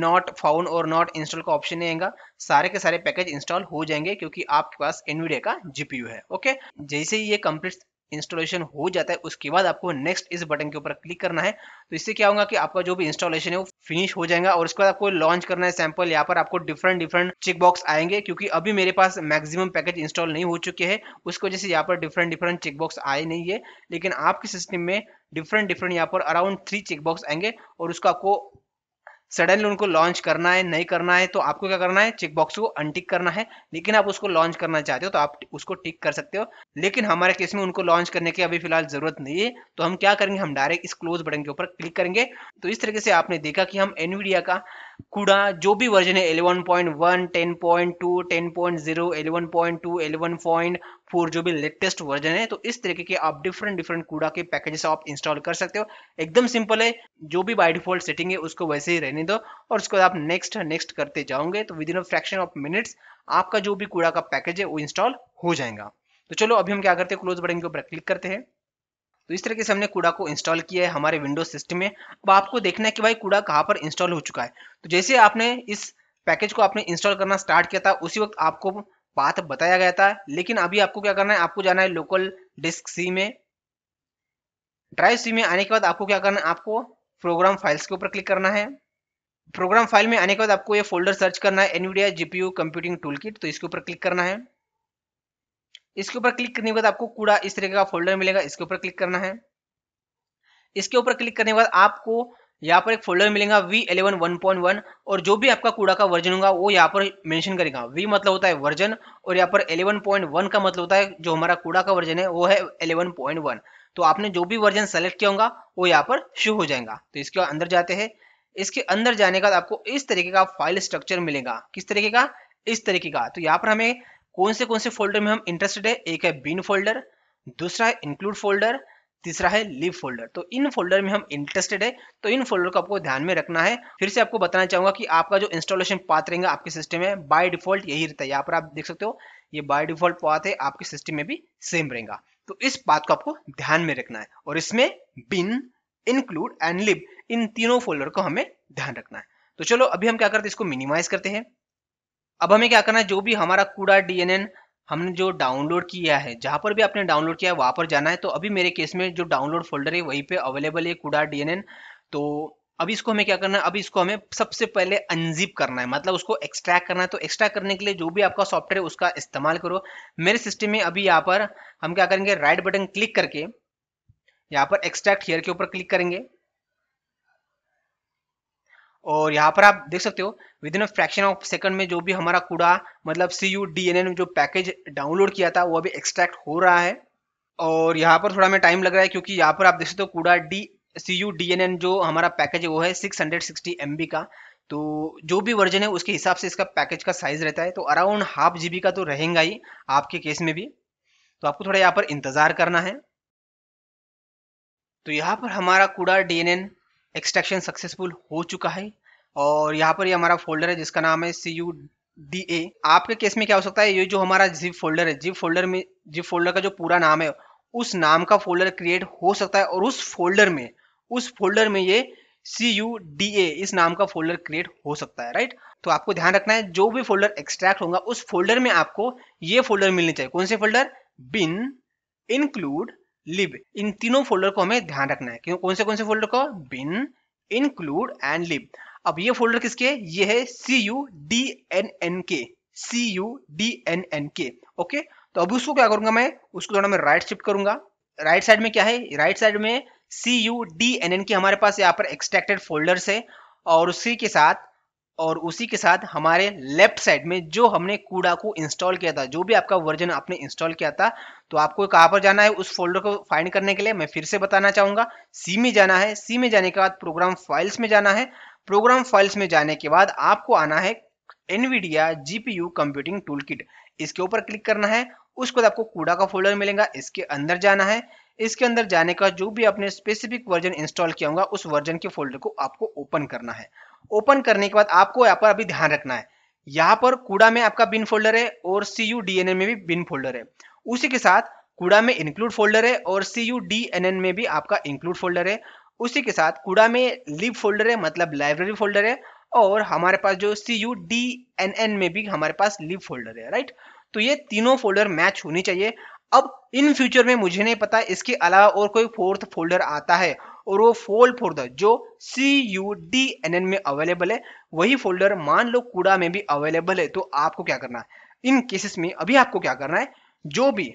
नॉट फाउंड और नॉट इंस्टॉल का ऑप्शन नहीं आएगा, सारे के सारे पैकेज इंस्टॉल हो जाएंगे क्योंकि आपके पास एनवीडिया का GPU है। ओके, जैसे ही ये कंप्लीट इंस्टॉलेशन हो जाता है उसके बाद आपको नेक्स्ट इस बटन के ऊपर क्लिक करना है। तो इससे क्या होगा कि आपका जो भी इंस्टॉलेशन है वो फिनिश हो जाएगा, और उसके बाद आपको लॉन्च करना है सैंपल। यहाँ पर आपको डिफरेंट चेकबॉक्स आएंगे, क्योंकि अभी मेरे पास मैक्सिमम पैकेज इंस्टॉल नहीं हो चुके हैं, उसकी वजह से यहाँ पर डिफरेंट चेकबॉक्स आए नहीं है। लेकिन आपके सिस्टम में डिफरेंट यहाँ पर अराउंड 3 चेकबॉक्स आएंगे, और उसको आपको सडनली उनको लॉन्च करना है नहीं करना है। तो आपको क्या करना है, चेकबॉक्स को अनटिक करना है। लेकिन आप उसको लॉन्च करना चाहते हो तो आप उसको टिक कर सकते हो, लेकिन हमारे केस में उनको लॉन्च करने की अभी फिलहाल जरूरत नहीं है। तो हम क्या करेंगे, हम डायरेक्ट इस क्लोज बटन के ऊपर क्लिक करेंगे। तो इस तरीके से आपने देखा कि हम एनवीडिया का CUDA जो भी वर्जन है 11.1, 10.2, 10.0, 11.2, 11.4 जो भी लेटेस्ट वर्जन है, तो इस तरीके के आप डिफरेंट CUDA के पैकेजेस आप इंस्टॉल कर सकते हो। एकदम सिंपल है, जो भी बाय डिफॉल्ट सेटिंग है उसको वैसे ही रहने दो, और उसको आप नेक्स्ट करते जाओगे तो within a fraction of minutes आपका जो भी CUDA का पैकेज है वो इंस्टॉल हो जाएगा। तो चलो अभी हम क्या करते हैं, क्लोज बटन के ऊपर क्लिक करते हैं। तो इस तरीके से हमने CUDA को इंस्टॉल किया है हमारे विंडोज सिस्टम में। अब आपको देखना है कि भाई CUDA कहाँ पर इंस्टॉल हो चुका है। तो जैसे आपने इस पैकेज को आपने इंस्टॉल करना स्टार्ट किया था उसी वक्त आपको बात बताया गया था, लेकिन अभी आपको क्या करना है, आपको जाना है लोकल डिस्क C में। ड्राइव C में आने के बाद आपको क्या करना है, आपको प्रोग्राम फाइल्स के ऊपर क्लिक करना है। प्रोग्राम फाइल में आने के बाद आपको ये फोल्डर सर्च करना है एनवीडिया GPU कंप्यूटिंग टूलकिट, तो इसके ऊपर क्लिक करना है। इसके ऊपर क्लिक करने के बाद आपको CUDA इस तरीके का फोल्डर मिलेगा, इसके ऊपर क्लिक करना है। इसके ऊपर क्लिक करने के बाद आपको यहाँ पर एक फोल्डर मिलेगा V11 1.1 और जो भी आपका CUDA का वर्जन होगा वो यहाँ पर मेंशन करेगा। V मतलब होता है वर्जन और यहाँ पर 11.1 का मतलब होता है जो हमारा CUDA का वर्जन है वो है 11.1। तो आपने जो भी वर्जन सेलेक्ट किया होगा वो यहाँ पर शो हो जाएगा। तो इसके अंदर जाते हैं। इसके अंदर जाने के बाद आपको इस तरीके का फाइल स्ट्रक्चर मिलेगा। किस तरीके का? इस तरीके का। तो यहाँ पर हमें कौन से फोल्डर में हम इंटरेस्टेड है, एक है बिन फोल्डर, दूसरा है इंक्लूड फोल्डर, तीसरा है लीव फोल्डर। तो इन फोल्डर में हम इंटरेस्टेड है, तो इन फोल्डर को आपको ध्यान में रखना है। फिर से आपको बताना चाहूंगा कि आपका जो इंस्टॉलेशन पाथ रहेगा आपके सिस्टम में बाय डिफॉल्ट यही रहता है। यहाँ पर आप देख सकते हो ये बाय डिफॉल्ट पाथ है, आपके सिस्टम में भी सेम रहेगा। तो इस पाथ को आपको ध्यान में रखना है और इसमें बिन, इंक्लूड एंड लिब इन तीनों फोल्डर को हमें ध्यान रखना है। तो चलो अभी हम क्या करते हैं, इसको मिनिमाइज करते हैं। अब हमें क्या करना है, जो भी हमारा CUDA DNN हमने जो डाउनलोड किया है, जहां पर भी आपने डाउनलोड किया है वहां पर जाना है। तो अभी मेरे केस में जो डाउनलोड फोल्डर है वहीं पे अवेलेबल है CUDA DNN। तो अभी इसको हमें क्या करना है, अभी इसको हमें सबसे पहले अनजिप करना है, मतलब उसको एक्सट्रैक्ट करना है। तो एक्सट्रैक्ट करने के लिए जो भी आपका सॉफ्टवेयर है उसका इस्तेमाल करो। मेरे सिस्टम में अभी यहाँ पर हम क्या करेंगे, राइट बटन क्लिक करके यहाँ पर एक्सट्रैक्ट हियर के ऊपर क्लिक करेंगे और यहाँ पर आप देख सकते हो with in a fraction of second में जो भी हमारा CUDA मतलब CUDNN जो पैकेज डाउनलोड किया था वो अभी एक्सट्रैक्ट हो रहा है। और यहाँ पर थोड़ा हमें टाइम लग रहा है क्योंकि यहाँ पर आप देख सकते हो CUDNN जो हमारा पैकेज है वो है 660 MB का। तो जो भी वर्जन है उसके हिसाब से इसका पैकेज का साइज रहता है। तो अराउंड 1/2 GB का तो रहेगा ही आपके केस में भी। तो आपको थोड़ा यहाँ पर इंतजार करना है। तो यहाँ पर हमारा CUDA DNN एक्सट्रैक्शन सक्सेसफुल हो चुका है और यहाँ पर ये हमारा फोल्डर है जिसका नाम है CUDA। आपके केस में क्या हो सकता है, ये जो हमारा जिप फोल्डर है, जिप फोल्डर का जो पूरा नाम है उस नाम का फोल्डर क्रिएट हो सकता है और उस फोल्डर में ये CUDA इस नाम का फोल्डर क्रिएट हो सकता है, राइट। तो आपको ध्यान रखना है जो भी फोल्डर एक्सट्रैक्ट होगा उस फोल्डर में आपको ये फोल्डर मिलने चाहिए। कौन से फोल्डर? बिन, इंक्लूड, लिब इन तीनों फोल्डर को हमें ध्यान रखना है। क्यों? कौन से फोल्डर को? Bin, include and lib. अब ये फोल्डर किसके? ये है CUDNN के। ओके, तो अब उसको क्या करूंगा मैं, उसको थोड़ा मैं राइट शिफ्ट करूंगा। राइट साइड में क्या है, राइट साइड में CUDNN के हमारे पास यहाँ पर एक्सट्रैक्टेड फोल्डर्स है और उसी के साथ हमारे लेफ्ट साइड में जो हमने CUDA को इंस्टॉल किया था, जो भी आपका वर्जन आपने इंस्टॉल किया था। तो आपको कहाँ पर जाना है उस फोल्डर को फाइंड करने के लिए, मैं फिर से बताना चाहूंगा सी में जाना है। सी में जाने के बाद प्रोग्राम फाइल्स में जाना है। प्रोग्राम फाइल्स में जाने के बाद आपको आना है NVIDIA GPU computing tool kit, इसके ऊपर क्लिक करना है। उसके बाद आपको CUDA का फोल्डर मिलेगा, इसके अंदर जाना है। इसके अंदर जाने का जो भी आपने स्पेसिफिक वर्जन इंस्टॉल किया होगा उस वर्जन के फोल्डर को आपको ओपन करना है। ओपन करने के बाद आपको यहाँ पर अभी ध्यान रखना है, यहाँ पर CUDA में आपका बिन फोल्डर है और CUDNN में भी बिन फोल्डर है। उसी के साथ CUDA में इंक्लूड फोल्डर है और CUDNN में भी आपका इंक्लूड फोल्डर है। उसी के साथ CUDA में लिब फोल्डर है, मतलब लाइब्रेरी फोल्डर है। और हमारे पास जो CUDNN में भी हमारे पास लिब फोल्डर है, राइट। तो ये तीनों फोल्डर मैच होनी चाहिए। अब इन फ्यूचर में मुझे नहीं पता इसके अलावा और कोई फोर्थ फोल्डर आता है और वो फोल्डर जो CUDNN में अवेलेबल है वही फोल्डर मान लो CUDA में भी अवेलेबल है। तो आपको क्या करना है इन केसेस में, अभी आपको क्या करना है, जो भी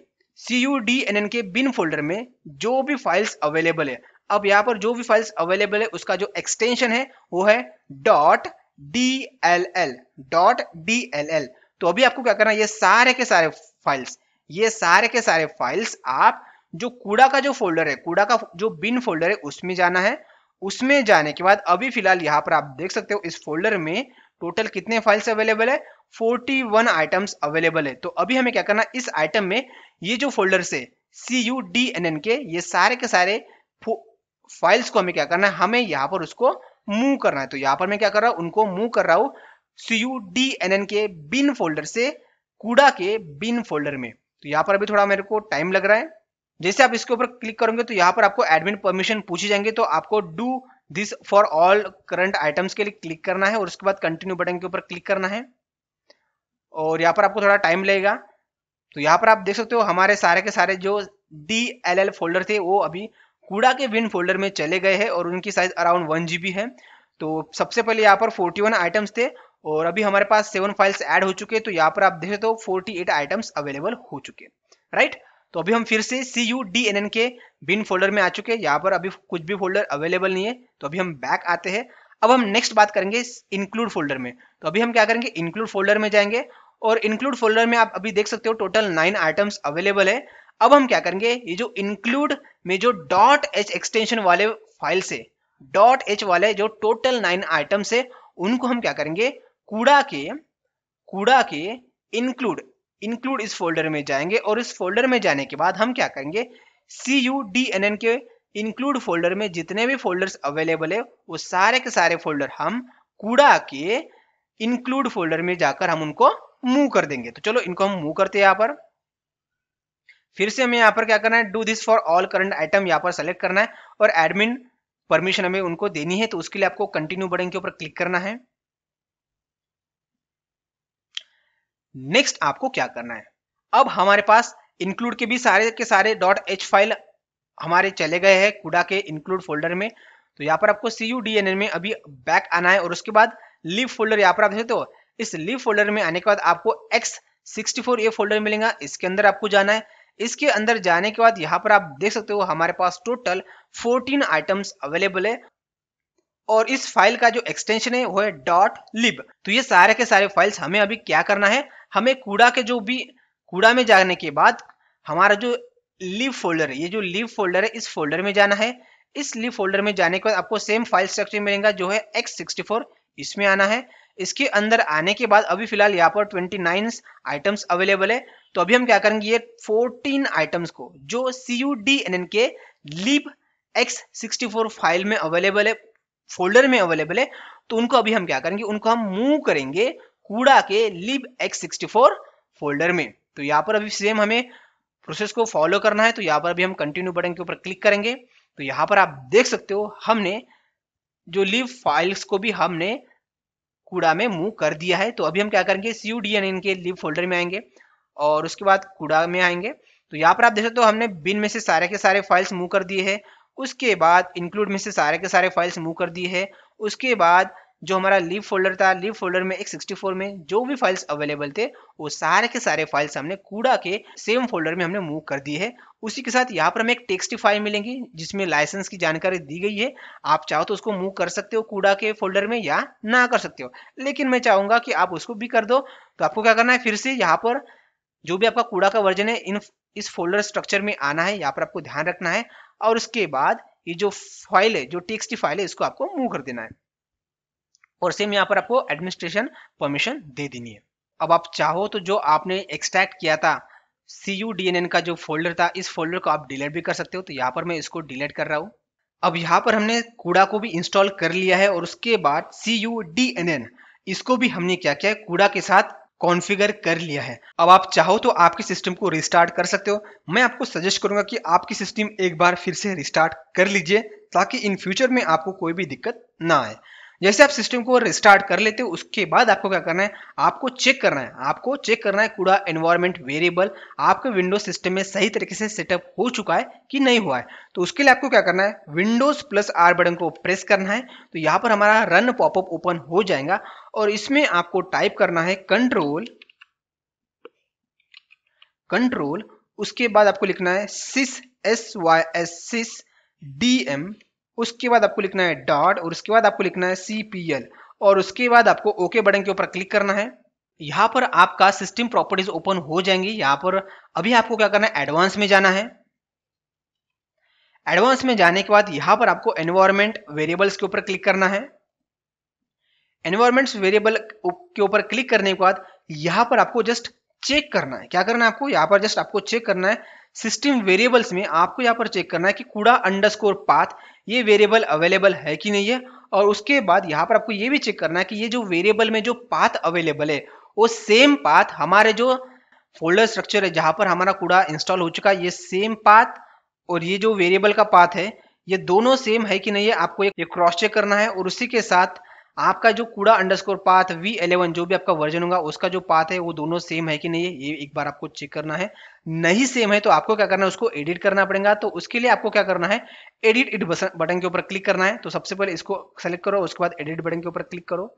CUDNN के बिन फोल्डर में जो भी फाइल्स अवेलेबल है, अब यहाँ पर जो भी फाइल्स अवेलेबल है उसका जो एक्सटेंशन है वो है .dll। तो अभी आपको क्या करना है, ये सारे के सारे फाइल्स आप जो CUDA का जो फोल्डर है, CUDA का जो बिन फोल्डर है उसमें जाना है। उसमें जाने के बाद अभी फिलहाल यहाँ पर आप देख सकते हो इस फोल्डर में टोटल कितने फाइल्स अवेलेबल है, 41 आइटम्स अवेलेबल है। तो अभी हमें क्या करना, इस आइटम में ये जो फोल्डर्स है CUDNN के, ये सारे के सारे फाइल्स को हमें क्या करना है, हमें यहाँ पर उसको मूव करना है। तो यहाँ पर मैं क्या कर रहा हूँ, उनको मूव कर रहा हूँ CUDNN के बिन फोल्डर से CUDA के बिन फोल्डर में। तो यहाँ पर अभी थोड़ा मेरे को टाइम लग रहा है। जैसे आप इसके ऊपर क्लिक करोगे तो यहाँ पर आपको एडमिन परमिशन पूछी जाएंगे। तो आपको do this for all current items के लिए क्लिक करना है और उसके बाद कंटिन्यू बटन के ऊपर क्लिक करना है और यहाँ पर आपको थोड़ा टाइम लगेगा। तो यहाँ पर आप देख सकते हो हमारे सारे के सारे जो DLL फोल्डर थे वो अभी CUDA के बिन फोल्डर में चले गए हैं और उनकी साइज अराउंड 1 GB है। तो सबसे पहले यहाँ पर 41 आइटम्स थे और अभी हमारे पास 7 फाइल्स ऐड हो चुके हैं। तो यहाँ पर आप देख सकते हो 48 आइटम्स अवेलेबल हो चुके हैं। राइट। तो अभी हम फिर से CUDNN के बिन फोल्डर में आ चुके हैं, यहाँ पर अभी कुछ भी फोल्डर अवेलेबल नहीं है, तो अभी हम बैक आते हैं। अब हम नेक्स्ट बात करेंगे इंक्लूड फोल्डर में। तो अभी हम क्या करेंगे, इंक्लूड फोल्डर में जाएंगे और इंक्लूड फोल्डर में आप अभी देख सकते हो टोटल 9 आइटम्स अवेलेबल है। अब हम क्या करेंगे, ये जो इंक्लूड में जो .h एक्सटेंशन वाले फाइल से .h वाले जो टोटल 9 आइटम्स है उनको हम क्या करेंगे, CUDA के इंक्लूड इस फोल्डर में जाएंगे और इस फोल्डर में जाने के बाद हम क्या करेंगे, CUDNN के इंक्लूड फोल्डर में जितने भी फोल्डर्स अवेलेबल है वो सारे के सारे फोल्डर हम CUDA के इंक्लूड फोल्डर में जाकर हम उनको मूव कर देंगे। तो चलो इनको हम मूव करते हैं। यहाँ पर फिर से हमें यहाँ पर क्या करना है, do this for all current item यहाँ पर सेलेक्ट करना है और एडमिन परमिशन हमें उनको देनी है। तो उसके लिए आपको कंटिन्यू बटन के ऊपर क्लिक करना है। नेक्स्ट आपको क्या करना है, अब हमारे पास इंक्लूड के भी सारे के सारे .h फाइल हमारे चले गए हैं CUDA के इंक्लूड फोल्डर में। तो यहाँ पर आपको CUDNN में अभी बैक आना है और उसके बाद लिव फोल्डर यहाँ पर आप देख सकते हो। इस लिव फोल्डर में आने के बाद आपको X64 ये फोल्डर मिलेगा, इसके अंदर आपको जाना है। इसके अंदर जाने के बाद यहाँ पर आप देख सकते हो हमारे पास टोटल 14 आइटम्स अवेलेबल है और इस फाइल का जो एक्सटेंशन है वो है .lib। तो ये सारे के सारे फाइल्स हमें अभी क्या करना है, हमें CUDA के जो भी CUDA में जाने के बाद हमारा जो लिव फोल्डर है, ये जो लिव फोल्डर है इस फोल्डर में जाना है। इस लिव फोल्डर में जाने के बाद आपको सेम फाइल स्ट्रक्चर मिलेगा जो है X64, इसमें आना है। इसके अंदर आने के बाद अभी फिलहाल यहाँ पर 29 आइटम्स अवेलेबल है। तो अभी हम क्या करेंगे, ये 14 आइटम्स को जो CUDNN के लिब X64 फाइल में अवेलेबल है, फोल्डर में अवेलेबल है, तो उनको अभी हम क्या करेंगे, उनको हम मूव करेंगे CUDA के लिब X64 फोल्डर में। तो यहाँ पर अभी सेम हमें प्रोसेस को फॉलो करना है। तो यहाँ पर अभी हम कंटिन्यू बटन के ऊपर क्लिक करेंगे। तो यहाँ पर आप देख सकते हो हमने जो लिब फाइल्स को भी हमने CUDA में मूव कर दिया है। तो अभी हम क्या करेंगे, CUDNN के लिब फोल्डर में आएंगे और उसके बाद CUDA में आएंगे। तो यहाँ पर आप देख सकते हो हमने बिन में से सारे के सारे फाइल्स मूव कर दिए हैं, उसके बाद इंक्लूड में से सारे के सारे फाइल्स मूव कर दिए हैं, उसके बाद जो हमारा लिब फोल्डर था लिब फोल्डर में X64 में जो भी फाइल्स अवेलेबल थे वो सारे के सारे फाइल्स हमने CUDA के सेम फोल्डर में हमने मूव कर दी है। उसी के साथ यहाँ पर हमें एक टेक्स्ट फाइल मिलेगी जिसमें लाइसेंस की जानकारी दी गई है। आप चाहो तो उसको मूव कर सकते हो CUDA के फोल्डर में या ना कर सकते हो, लेकिन मैं चाहूंगा कि आप उसको भी कर दो। तो आपको क्या करना है, फिर से यहाँ पर जो भी आपका CUDA का वर्जन है इस फोल्डर स्ट्रक्चर में आना है, यहाँ पर आपको ध्यान रखना है और उसके बाद ये जो फाइल है जो टेक्स्ट फाइल है इसको आपको मूव कर देना है और सेम यहाँ पर आपको एडमिनिस्ट्रेशन परमिशन दे देनी है। अब आप चाहो तो जो आपने एक्सट्रैक्ट किया था CUDNN का जो फोल्डर था इस फोल्डर को आप डिलीट भी कर सकते हो। तो यहाँ पर मैं इसको डिलीट कर रहा हूँ। अब यहाँ पर हमने CUDA को भी इंस्टॉल कर लिया है और उसके बाद CUDNN इसको भी हमने क्या किया है, CUDA के साथ कॉन्फ़िगर कर लिया है। अब आप चाहो तो आपके सिस्टम को रिस्टार्ट कर सकते हो। मैं आपको सजेस्ट करूंगा कि आपकी सिस्टम एक बार फिर से रिस्टार्ट कर लीजिए ताकि इन फ्यूचर में आपको कोई भी दिक्कत ना आए। जैसे आप सिस्टम को रिस्टार्ट कर लेते हो उसके बाद आपको क्या करना है, आपको चेक करना है CUDA एनवायरमेंट वेरिएबल आपके विंडोज सिस्टम में सही तरीके से सेटअप हो चुका है कि नहीं हुआ है। तो उसके लिए आपको क्या करना है, Windows+R बटन को प्रेस करना है। तो यहाँ पर हमारा रन पॉपअप ओपन हो जाएगा और इसमें आपको टाइप करना है कंट्रोल, उसके बाद आपको लिखना है sys dm, उसके बाद आपको लिखना है डॉट और उसके बाद आपको लिखना है cpl और उसके बाद आपको ओके बटन के ऊपर क्लिक करना है। यहाँ पर आपका सिस्टम प्रॉपर्टीज ओपन हो जाएंगी। यहाँ पर अभी आपको क्या करना है, एडवांस में जाना है। एडवांस में जाने के बाद यहाँ पर आपको एनवायरमेंट वेरिएबल्स के ऊपर क्लिक करना है। एनवायरमेंट वेरिएबल के ऊपर क्लिक करने के बाद यहाँ पर आपको जस्ट चेक करना है, क्या करना है आपको, यहाँ पर जस्ट आपको चेक करना है सिस्टम वेरिएबल्स में, आपको यहाँ पर चेक करना है कि CUDA_path ये वेरिएबल अवेलेबल है कि नहीं है। और उसके बाद यहाँ पर आपको ये भी चेक करना है कि ये जो वेरिएबल में जो पाथ अवेलेबल है वो सेम पाथ हमारे जो फोल्डर स्ट्रक्चर है जहाँ पर हमारा CUDA इंस्टॉल हो चुका है, ये सेम पाथ और ये जो वेरिएबल का पाथ है ये दोनों सेम है कि नहीं है, आपको ये क्रॉस चेक करना है। और उसी के साथ आपका जो CUDA_path V11 जो भी आपका वर्जन होगा उसका जो पाथ है वो दोनों सेम है कि नहीं है, ये एक बार आपको चेक करना है। नहीं सेम है तो आपको क्या करना है, उसको एडिट करना पड़ेगा। तो उसके लिए आपको क्या करना है, एडिट बटन के ऊपर क्लिक करना है। तो सबसे पहले इसको सेलेक्ट करो, उसके बाद एडिट बटन के ऊपर क्लिक करो।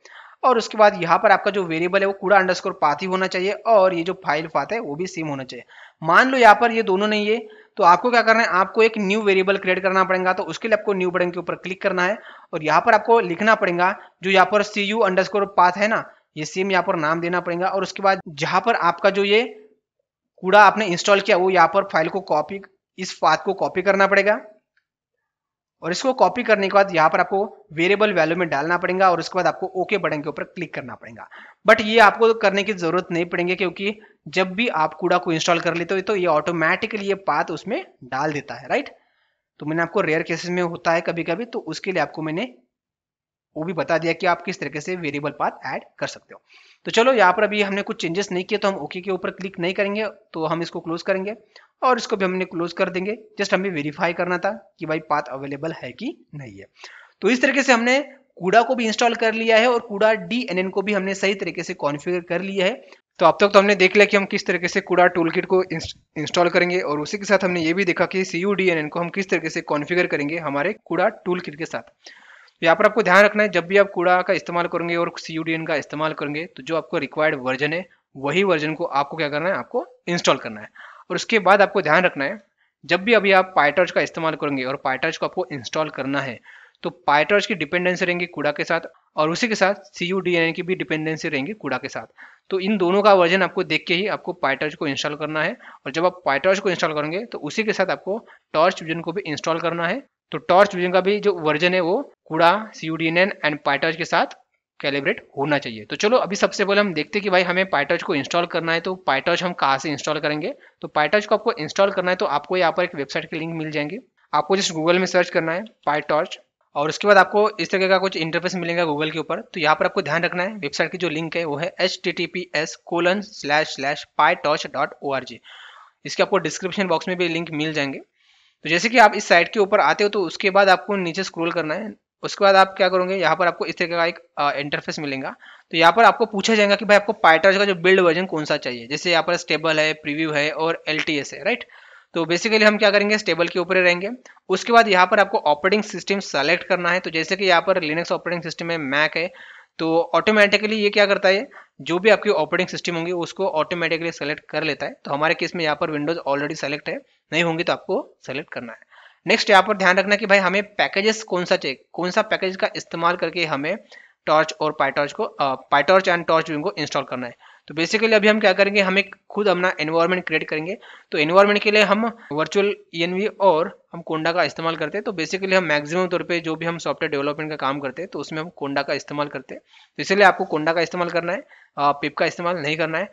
और उसके बाद यहाँ पर आपका जो वेरिएबल है वो CUDA अंडरस्कोर पाथ ही होना चाहिए और ये जो फाइल पाथ है वो भी सेम होना चाहिए। मान लो यहाँ पर ये दोनों नहीं है तो आपको क्या करना है, आपको एक न्यू वेरिएबल क्रिएट करना पड़ेगा। तो उसके लिए आपको न्यू बटन के ऊपर क्लिक करना है और यहाँ पर आपको लिखना पड़ेगा जो यहाँ पर CU अंडरस्कोर पाथ है ना, ये सेम यहाँ पर नाम देना पड़ेगा। और उसके बाद जहाँ पर आपका जो ये CUDA आपने इंस्टॉल किया वो यहाँ पर फाइल को कॉपी, इस पाथ को कॉपी करना पड़ेगा और इसको कॉपी करने के बाद यहाँ पर आपको वेरिएबल वैल्यू में डालना पड़ेगा और उसके बाद आपको ओके बटन के ऊपर क्लिक करना पड़ेगा। बट ये आपको करने की जरूरत नहीं पड़ेगी क्योंकि जब भी आप CUDA को इंस्टॉल कर लेते हो तो ये ऑटोमेटिकली ये पाथ उसमें डाल देता है, राइट। तो मैंने आपको रेयर केसेस में होता है कभी कभी, तो उसके लिए आपको मैंने वो भी बता दिया कि आप किस तरीके से वेरिएबल पाथ ऐड कर सकते हो। तो चलो यहाँ पर अभी हमने कुछ चेंजेस नहीं किए तो हम ओके के ऊपर क्लिक नहीं करेंगे, तो हम इसको क्लोज करेंगे और इसको भी हमने क्लोज कर देंगे। जस्ट हमें वेरीफाई करना था कि भाई पाथ अवेलेबल है कि नहीं है। तो इस तरीके से हमने CUDA को भी इंस्टॉल कर लिया है और CUDA DNN को भी हमने सही तरीके से कॉन्फ़िगर कर लिया है। तो अब तक तो हमने देख लिया कि हम किस तरीके से CUDA टूलकिट को इंस्टॉल करेंगे और उसी के साथ हमने ये भी देखा कि CUDNN को हम किस तरीके से कॉन्फ़िगर करेंगे हमारे CUDA टूलकिट के साथ। तो यहाँ पर आपको ध्यान रखना है जब भी आप CUDA का इस्तेमाल करेंगे और CUDNN का इस्तेमाल करेंगे तो जो आपको रिक्वायर्ड वर्जन है वही वर्जन को आपको क्या करना है, आपको इंस्टॉल करना है। और उसके बाद आपको ध्यान रखना है जब भी अभी आप PyTorch का इस्तेमाल करेंगे और PyTorch को आपको इंस्टॉल करना है तो PyTorch की डिपेंडेंसी रहेंगी CUDA के साथ और उसी के साथ CUDNN की भी डिपेंडेंसी रहेंगी CUDA के साथ। तो इन दोनों का वर्जन आपको देख के ही आपको PyTorch को इंस्टॉल करना है और जब आप PyTorch को इंस्टॉल करेंगे तो उसी के साथ आपको टॉर्च विजन को भी इंस्टॉल करना है। तो टॉर्च विजन का भी जो वर्जन है वो CUDA, CUDNN एंड PyTorch के साथ कैलिब्रेट होना चाहिए। तो चलो अभी सबसे पहले हम देखते हैं कि भाई हमें PyTorch को इंस्टॉल करना है तो PyTorch हम कहाँ से इंस्टॉल करेंगे। तो PyTorch को आपको इंस्टॉल करना है तो आपको यहाँ पर एक वेबसाइट के लिंक मिल जाएंगे, आपको जस्ट गूगल में सर्च करना है PyTorch और उसके बाद आपको इस तरीके का कुछ इंटरफेस मिलेगा गूगल के ऊपर। तो यहाँ पर आपको ध्यान रखना है वेबसाइट की जो लिंक है वो है https://pytorch.org। इसके आपको डिस्क्रिप्शन बॉक्स में भी लिंक मिल जाएंगे। तो जैसे कि आप इस साइट के ऊपर आते हो तो उसके बाद आपको नीचे स्क्रॉल करना है, उसके बाद आप क्या करोगे यहाँ पर आपको इस तरीके का एक इंटरफेस मिलेगा। तो यहाँ पर आपको पूछा जाएगा कि भाई आपको PyTorch का जो बिल्ड वर्जन कौन सा चाहिए, जैसे यहाँ पर स्टेबल है, प्रीव्यू है और LTS है, राइट। तो बेसिकली हम क्या करेंगे स्टेबल के ऊपर ही रहेंगे। उसके बाद यहाँ पर आपको ऑपरेटिंग सिस्टम सेलेक्ट करना है। तो जैसे कि यहाँ पर लिनक्स ऑपरेटिंग सिस्टम है, मैक है, तो ऑटोमेटिकली ये क्या करता है जो भी आपकी ऑपरेटिंग सिस्टम होंगी उसको ऑटोमेटिकली सेलेक्ट कर लेता है। तो हमारे केस में यहाँ पर विंडोज ऑलरेडी सेलेक्ट है, नहीं होंगी तो आपको सेलेक्ट करना है। नेक्स्ट यहाँ पर ध्यान रखना कि भाई हमें पैकेजेस कौन सा चाहिए, कौन सा पैकेज का इस्तेमाल करके हमें टॉर्च और PyTorch एंड टॉर्च को इंस्टॉल करना है। तो बेसिकली अभी हम क्या करेंगे, हमें खुद अपना एनवायरनमेंट क्रिएट करेंगे। तो एनवायरनमेंट के लिए हम वर्चुअल ENV और हम कोंडा का इस्तेमाल करते हैं। तो बेसिकली हम मैक्सिमम तौर पे जो भी हम सॉफ्टवेयर डेवलपमेंट का काम करते हैं तो उसमें हम कोंडा का इस्तेमाल करते हैं। तो इसलिए आपको कोंडा का इस्तेमाल करना है, पिप का इस्तेमाल नहीं करना है।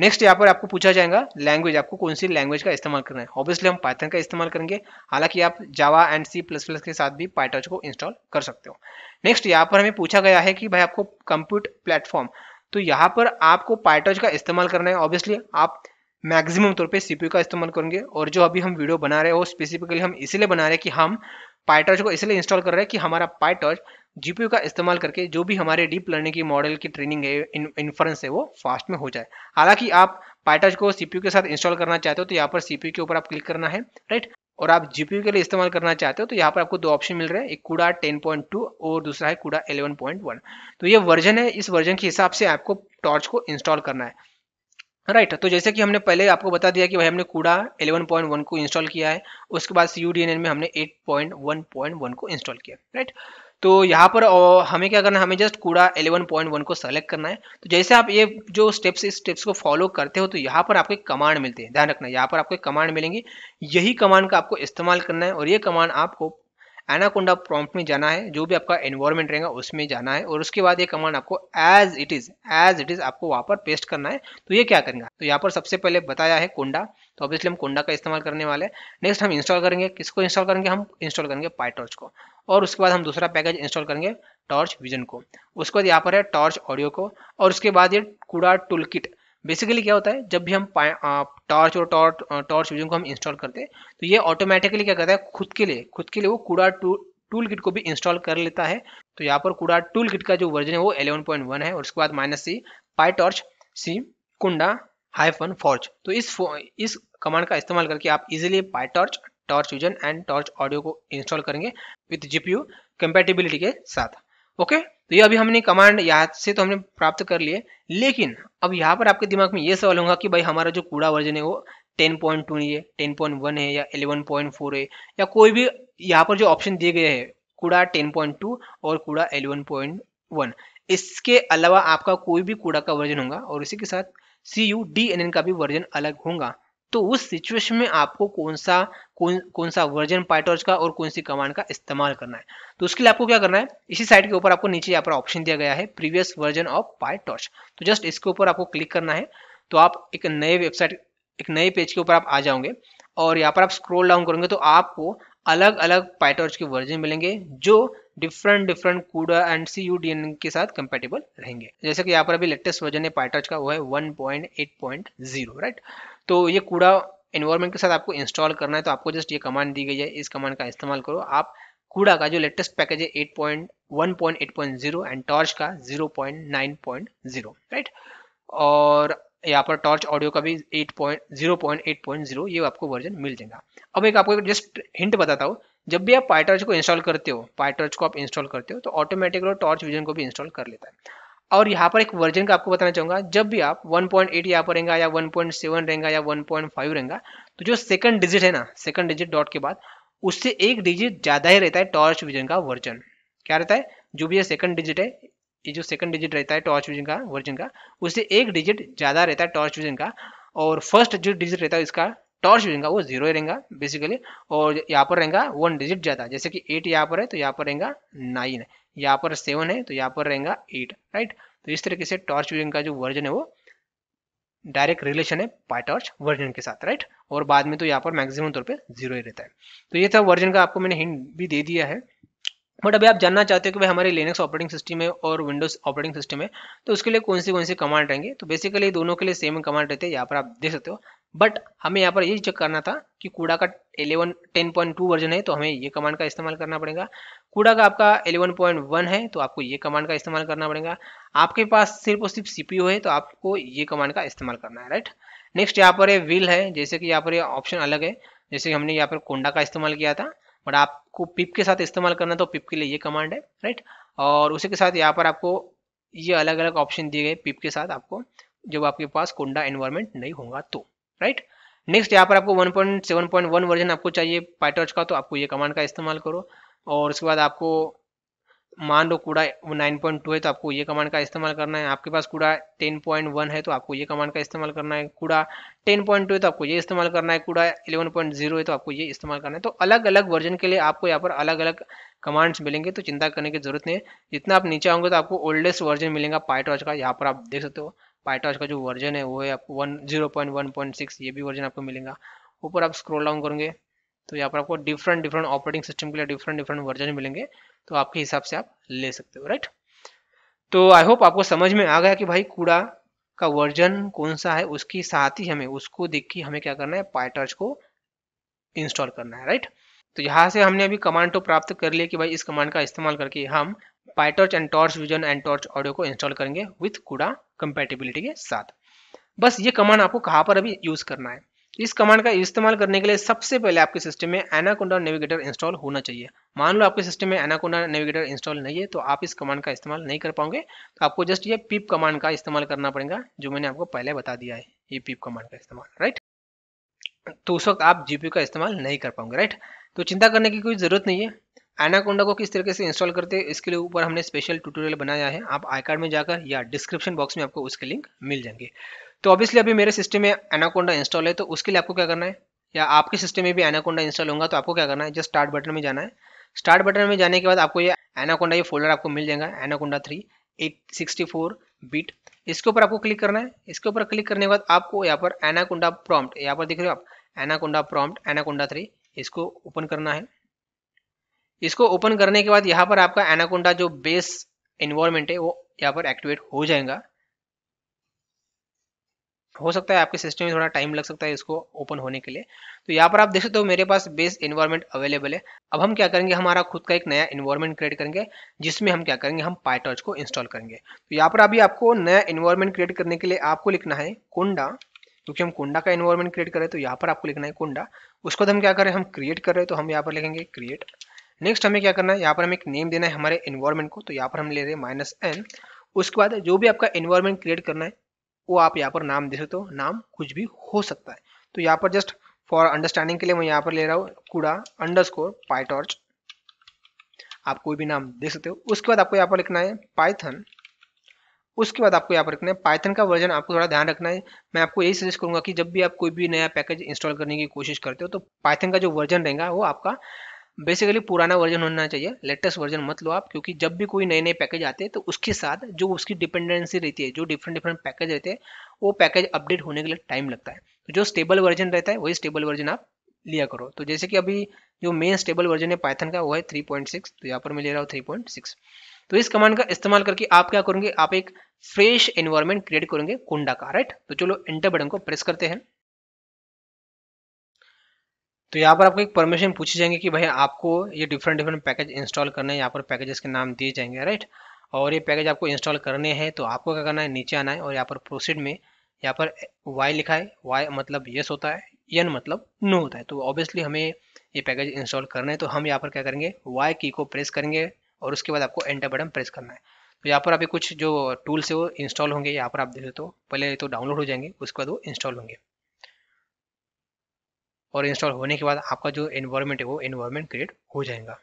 नेक्स्ट यहाँ पर आपको पूछा जाएगा लैंग्वेज, आपको कौन सी लैंग्वेज का इस्तेमाल करना है। ऑब्वियसली हम पाइथन का इस्तेमाल करेंगे, हालांकि आप जावा एंड C++ के साथ भी PyTorch को इंस्टॉल कर सकते हो। नेक्स्ट यहाँ पर हमें पूछा गया है कि भाई आपको कंप्यूट प्लेटफॉर्म, तो यहाँ पर आपको PyTorch का इस्तेमाल करना है। ऑब्वियसली आप मैक्सिमम तौर पे CPU का इस्तेमाल करेंगे और जो अभी हम वीडियो बना रहे हो स्पेसिफिकली हम इसीलिए बना रहे हैं कि हम PyTorch को इसलिए इंस्टॉल कर रहे हैं कि हमारा PyTorch GPU का इस्तेमाल करके जो भी हमारे डीप लर्निंग की मॉडल की ट्रेनिंग है, इन्फरेंस है, वो फास्ट में हो जाए। हालांकि आप PyTorch को CPU के साथ इंस्टॉल करना चाहते हो तो यहाँ पर CPU के ऊपर आप क्लिक करना है, राइट। और आप GPU के लिए इस्तेमाल करना चाहते हो तो यहाँ पर आपको दो ऑप्शन मिल रहे हैं, एक CUDA 10.2 और दूसरा है CUDA 11.1। तो ये वर्जन है, इस वर्जन के हिसाब से आपको टॉर्च को इंस्टॉल करना है, राइट। तो जैसे कि हमने पहले आपको बता दिया कि भाई हमने CUDA 11.1 को इंस्टॉल किया है, उसके बाद CUDNN में हमने 8.1.1 को इंस्टॉल किया, राइट। तो यहाँ पर हमें क्या करना है, हमें जस्ट CUDA 11.1 को सेलेक्ट करना है। तो जैसे आप ये जो स्टेप्स, इस स्टेप्स को फॉलो करते हो तो यहाँ पर आपको एक कमांड मिलती है, ध्यान रखना यहाँ पर आपको एक कमांड मिलेंगी, यही कमांड का आपको इस्तेमाल करना है और ये कमांड आपको एनाकोंडा प्रॉम्प्ट में जाना है, जो भी आपका एनवायरनमेंट रहेगा उसमें जाना है और उसके बाद ये कमांड आपको एज इट इज आपको वहाँ पर पेस्ट करना है। तो ये क्या करेंगे, तो यहाँ पर सबसे पहले बताया है कोंडा, तो ऑब्वियसली हम कोंडा का इस्तेमाल करने वाले हैं। नेक्स्ट हम इंस्टॉल करेंगे, किसको इंस्टॉल करेंगे, हम इंस्टॉल करेंगे PyTorch को और उसके बाद हम दूसरा पैकेज इंस्टॉल करेंगे टॉर्च विजन को, उसके बाद यहाँ पर है टॉर्च ऑडियो को और उसके बाद ये CUDA टूलकिट। बेसिकली क्या होता है जब भी हम टॉर्च और टॉर्च विजन को हम इंस्टॉल करते हैं तो ये ऑटोमेटिकली क्या करता है, खुद के लिए वो CUDA टूलकिट को भी इंस्टॉल कर लेता है। तो यहाँ पर CUDA टूलकिट का जो वर्जन है वो 11.1 है और उसके बाद -c PyTorch c CUDA-forge। तो इस कमांड का इस्तेमाल करके आप easily PyTorch, torch vision and torch audio को इंस्टॉल करेंगे विद GPU कंपेटेबिलिटी के साथ। ओके, तो ये अभी हमने कमांड यहाँ से तो हमने प्राप्त कर लिए, लेकिन अब यहाँ पर आपके दिमाग में ये सवाल होगा कि भाई हमारा जो CUDA वर्जन है वो 10.2 है, 10.1 है या 11.4 है, या कोई भी यहाँ पर जो ऑप्शन दिए गए हैं CUDA 10.2 और CUDA 11.1, इसके अलावा आपका कोई भी CUDA का वर्जन होगा और इसी के साथ CUDNN का भी वर्जन अलग होगा। तो उस सिचुएशन में आपको कौन सा वर्जन PyTorch का और कौन सी कमांड का इस्तेमाल करना है, तो उसके लिए आपको क्या करना है, इसी साइट के ऊपर आपको नीचे यहाँ पर ऑप्शन दिया गया है प्रीवियस वर्जन ऑफ PyTorch, तो जस्ट इसके ऊपर आपको क्लिक करना है। तो आप एक नए वेबसाइट, एक नए पेज के ऊपर आप आ जाओगे और यहाँ पर आप स्क्रॉल डाउन करेंगे तो आपको अलग अलग PyTorch के वर्जन मिलेंगे जो डिफरेंट CUDA एंड CUDNN के साथ कंपेटेबल रहेंगे। जैसे कि यहाँ पर अभी लेटेस्ट वर्जन है PyTorch का, वो है 1.8.0 राइट। तो ये CUDA एनवायरमेंट के साथ आपको इंस्टॉल करना है, तो आपको जस्ट ये कमांड दी गई है, इस कमांड का इस्तेमाल करो। आप CUDA का जो लेटेस्ट पैकेज है 1.8.0 एंड टॉर्च का 0.9.0 राइट, और यहाँ पर टॉर्च ऑडियो का भी 0.8.0 ये आपको वर्जन मिल जाएगा। अब एक आपको जस्ट हिंट बताता हूँ, जब भी आप PyTorch को इंस्टॉल करते हो, PyTorch को आप इंस्टॉल करते हो तो ऑटोमेटिक टॉर्च विजन को भी इंस्टॉल कर लेता है। और यहाँ पर एक वर्जन का आपको बताना चाहूँगा, जब भी आप 1.8 यहाँ पर रहेगा या 1.7 रहेगा या 1.5 रहेगा, तो जो सेकंड डिजिट है ना, सेकंड डिजिट डॉट के बाद उससे एक डिजिट ज़्यादा ही रहता है टॉर्च विजन का वर्जन। क्या रहता है, जो भी ये सेकंड डिजिट है, ये जो सेकंड डिजिट रहता है टॉर्च विजन का वर्जन का, उससे एक डिजिट ज़्यादा रहता है टॉर्च विजन का, और फर्स्ट जो डिजिट रहता है इसका टॉर्च विजन का वो जीरो ही रहेगा बेसिकली, और यहाँ पर रहेगा वन डिजिट ज़्यादा, जैसे कि 8 यहाँ पर है तो यहाँ पर रहेगा 9, यहाँ पर 7 है तो यहाँ पर रहेगा 8 राइट। तो इस तरीके से टॉर्च विजन का जो वर्जन है वो डायरेक्ट रिलेशन है PyTorch वर्जन के साथ राइट, और बाद में तो यहाँ पर मैक्सिमम तौर पे 0 ही रहता है। तो ये था वर्जन का, आपको मैंने हिंट भी दे दिया है। बट अभी आप जानना चाहते हो कि भाई हमारे लिनक्स ऑपरेटिंग सिस्टम है और विंडोज ऑपरेटिंग सिस्टम है, तो उसके लिए कौन सी कमांड रहेंगे, तो बेसिकली दोनों के लिए सेम कमांड रहते हैं, यहाँ पर आप देख सकते हो। बट हमें यहाँ पर ये चेक करना था कि CUDA का 10.2 वर्जन है तो हमें ये कमांड का इस्तेमाल करना पड़ेगा, CUDA का आपका 11.1 है तो आपको ये कमांड का इस्तेमाल करना पड़ेगा, आपके पास सिर्फ और सिर्फ CPU है तो आपको ये कमांड का इस्तेमाल करना है राइट। नेक्स्ट यहाँ पर व्हील है, जैसे कि यहाँ पर ये ऑप्शन अलग है, जैसे हमने यहाँ पर कोंडा का इस्तेमाल किया था, बट आपको पिप के साथ इस्तेमाल करना तो पिप के लिए ये कमांड है राइट। और उसी के साथ यहाँ पर आपको ये अलग अलग ऑप्शन दिए गए पिप के साथ, आपको जब आपके पास कोंडा एनवायरमेंट नहीं होगा तो राइट। नेक्स्ट यहाँ पर आपको 1.7.1 वर्जन आपको चाहिए PyTorch का, तो आपको ये कमांड का इस्तेमाल करो, और उसके बाद आपको मान लो CUDA 9.2 है तो आपको ये कमांड का इस्तेमाल करना है, आपके पास CUDA 10.1 है तो आपको ये कमांड का इस्तेमाल करना है, CUDA 10.2 है तो आपको ये इस्तेमाल करना है, CUDA 11.0 है तो आपको ये इस्तेमाल करना है। तो अलग अलग वर्जन के लिए आपको यहाँ पर अलग अलग कमांड्स मिलेंगे, तो चिंता करने की जरूरत नहीं है। जितना आप नीचे आओगे तो आपको ओल्डेस्ट वर्जन मिलेगा PyTorch का, यहाँ पर आप देख सकते हो PyTorch का जो वर्जन है वो है आपको 0.1.6, ये भी वर्जन आपको मिलेगा। ऊपर आप स्क्रॉल डाउन करेंगे तो यहाँ पर आपको डिफरेंट ऑपरेटिंग सिस्टम के लिए डिफरेंट वर्जन मिलेंगे, तो आपके हिसाब से आप ले सकते हो राइट। तो आई होप आपको समझ में आ गया कि भाई CUDA का वर्जन कौन सा है, उसके साथ ही हमें उसको देख के हमें क्या करना है, PyTorch को इंस्टॉल करना है राइट। तो यहाँ से हमने अभी कमांड तो प्राप्त कर लिया कि भाई इस कमांड का इस्तेमाल करके हम PyTorch and torch vision and torch audio को इंस्टॉल करेंगे विथ CUDA कंपेटेबिलिटी के साथ। बस ये कमांड आपको कहाँ पर अभी यूज करना है, इस कमांड का इस्तेमाल करने के लिए सबसे पहले आपके सिस्टम में एनाकोंडा नेविगेटर इंस्टॉल होना चाहिए। मान लो आपके सिस्टम में एनाकोंडा नेविगेटर इंस्टॉल नहीं है तो आप इस कमांड का इस्तेमाल नहीं कर पाओगे, तो आपको जस्ट ये पिप कमांड का इस्तेमाल करना पड़ेगा जो मैंने आपको पहले बता दिया है, ये पिप कमांड का इस्तेमाल राइट। तो उस वक्त आप जीपीयू का इस्तेमाल नहीं कर पाओगे राइट। तो चिंता करने की कोई जरूरत नहीं है, एनाकोंडा को किस तरीके से इंस्टॉल करते हैं इसके लिए ऊपर हमने स्पेशल ट्यूटोरियल बनाया है, आप आई कार्ड में जाकर या डिस्क्रिप्शन बॉक्स में आपको उसके लिंक मिल जाएंगे। तो ऑब्वियसली अभी मेरे सिस्टम में एनाकोंडा इंस्टॉल है, तो उसके लिए आपको क्या करना है, या आपके सिस्टम में भी एनाकोंडा इंस्टॉल होगा तो आपको क्या करना है, जस्ट स्टार्ट बटन में जाना है। स्टार्ट बटन में जाने के बाद आपको ये एनाकोंडा ये फोल्डर आपको मिल जाएगा, एनाकोंडा 3 864 बिट, इसके ऊपर आपको क्लिक करना है। इसके ऊपर क्लिक करने के बाद आपको यहाँ पर एनाकोंडा प्रॉम्प्ट, यहाँ पर देख रहे हो आप एनाकोंडा प्रॉम्प्ट एनाकोंडा 3, इसको ओपन करना है। इसको ओपन करने के बाद यहाँ पर आपका एनाकोंडा जो बेस एनवायरमेंट है वो यहाँ पर एक्टिवेट हो जाएगा। हो सकता है आपके सिस्टम में थोड़ा टाइम लग सकता है इसको ओपन होने के लिए। तो यहाँ पर आप देख सकते हो मेरे पास बेस एनवायरमेंट अवेलेबल है। अब हम क्या करेंगे, हमारा खुद का एक नया एनवायरमेंट क्रिएट करेंगे जिसमें हम क्या करेंगे, हम PyTorch को इंस्टॉल करेंगे। तो यहाँ पर अभी आपको नया एनवायरमेंट क्रिएट करने के लिए आपको लिखना है कोंडा, क्योंकि हम कोंडा का एनवायरमेंट क्रिएट करें तो यहाँ पर आपको लिखना है कोंडा। उसको हम क्या करें, हम क्रिएट कर रहे हैं तो हम यहाँ पर लिखेंगे क्रिएट। नेक्स्ट हमें क्या करना है, यहाँ पर हमें एक नेम देना है हमारे एनवायरमेंट को, तो यहाँ पर हम ले रहे हैं -n। उसके बाद जो भी आपका एनवायरमेंट क्रिएट करना है वो आप यहाँ पर नाम दे सकते हो, नाम कुछ भी हो सकता है। तो यहाँ पर जस्ट फॉर अंडरस्टैंडिंग के लिए मैं यहाँ पर ले रहा हूँ CUDA_PyTorch, आप कोई भी नाम दे सकते हो। उसके बाद आपको यहाँ पर लिखना है पाइथन, उसके बाद आपको यहाँ पर रखना है पाइथन का वर्जन, आपको थोड़ा ध्यान रखना है। मैं आपको यही सजेस्ट करूंगा कि जब भी आप कोई भी नया पैकेज इंस्टॉल करने की कोशिश करते हो तो पाइथन का जो वर्जन रहेगा वो आपका बेसिकली पुराना वर्जन होना चाहिए, लेटेस्ट वर्जन मत लो आप, क्योंकि जब भी कोई नए नए पैकेज आते हैं तो उसके साथ जो उसकी डिपेंडेंसी रहती है, जो डिफरेंट पैकेज रहते हैं, वो पैकेज अपडेट होने के लिए टाइम लगता है। तो जो स्टेबल वर्जन रहता है वही स्टेबल वर्जन आप लिया करो। तो जैसे कि अभी जो मेन स्टेबल वर्जन है पाइथन का वो है 3.6, तो यहाँ पर मैं ले रहा हूँ 3.6। तो इस कमांड का इस्तेमाल करके आप क्या करेंगे, आप एक फ्रेश एनवायरनमेंट क्रिएट करेंगे कुंडा का, राइट। तो चलो एंटर बटन को प्रेस करते हैं। तो यहाँ पर आपको एक परमिशन पूछी जाएंगे कि भाई आपको ये डिफरेंट पैकेज इंस्टॉल करने हैं, यहाँ पर पैकेजेस के नाम दिए जाएंगे, राइट। और ये पैकेज आपको इंस्टॉल करने हैं तो आपको क्या करना है, नीचे आना है और यहाँ पर प्रोसीड में यहाँ पर वाई लिखा है, वाई मतलब येस होता है, एन मतलब नो होता है। तो ऑब्वियसली हमें ये पैकेज इंस्टॉल करना है, तो हम यहाँ पर क्या करेंगे, वाई की को प्रेस करेंगे और उसके बाद आपको एंटर बटन प्रेस करना है। तो यहाँ पर अभी कुछ जो टूल्स है वो इंस्टॉल होंगे, यहाँ पर आप देख सकते हो, पहले तो डाउनलोड हो जाएंगे, उसके बाद वो इंस्टॉल होंगे। और इंस्टॉल होने के बाद आपका जो एनवायरनमेंट है वो एनवायरनमेंट क्रिएट हो जाएगा।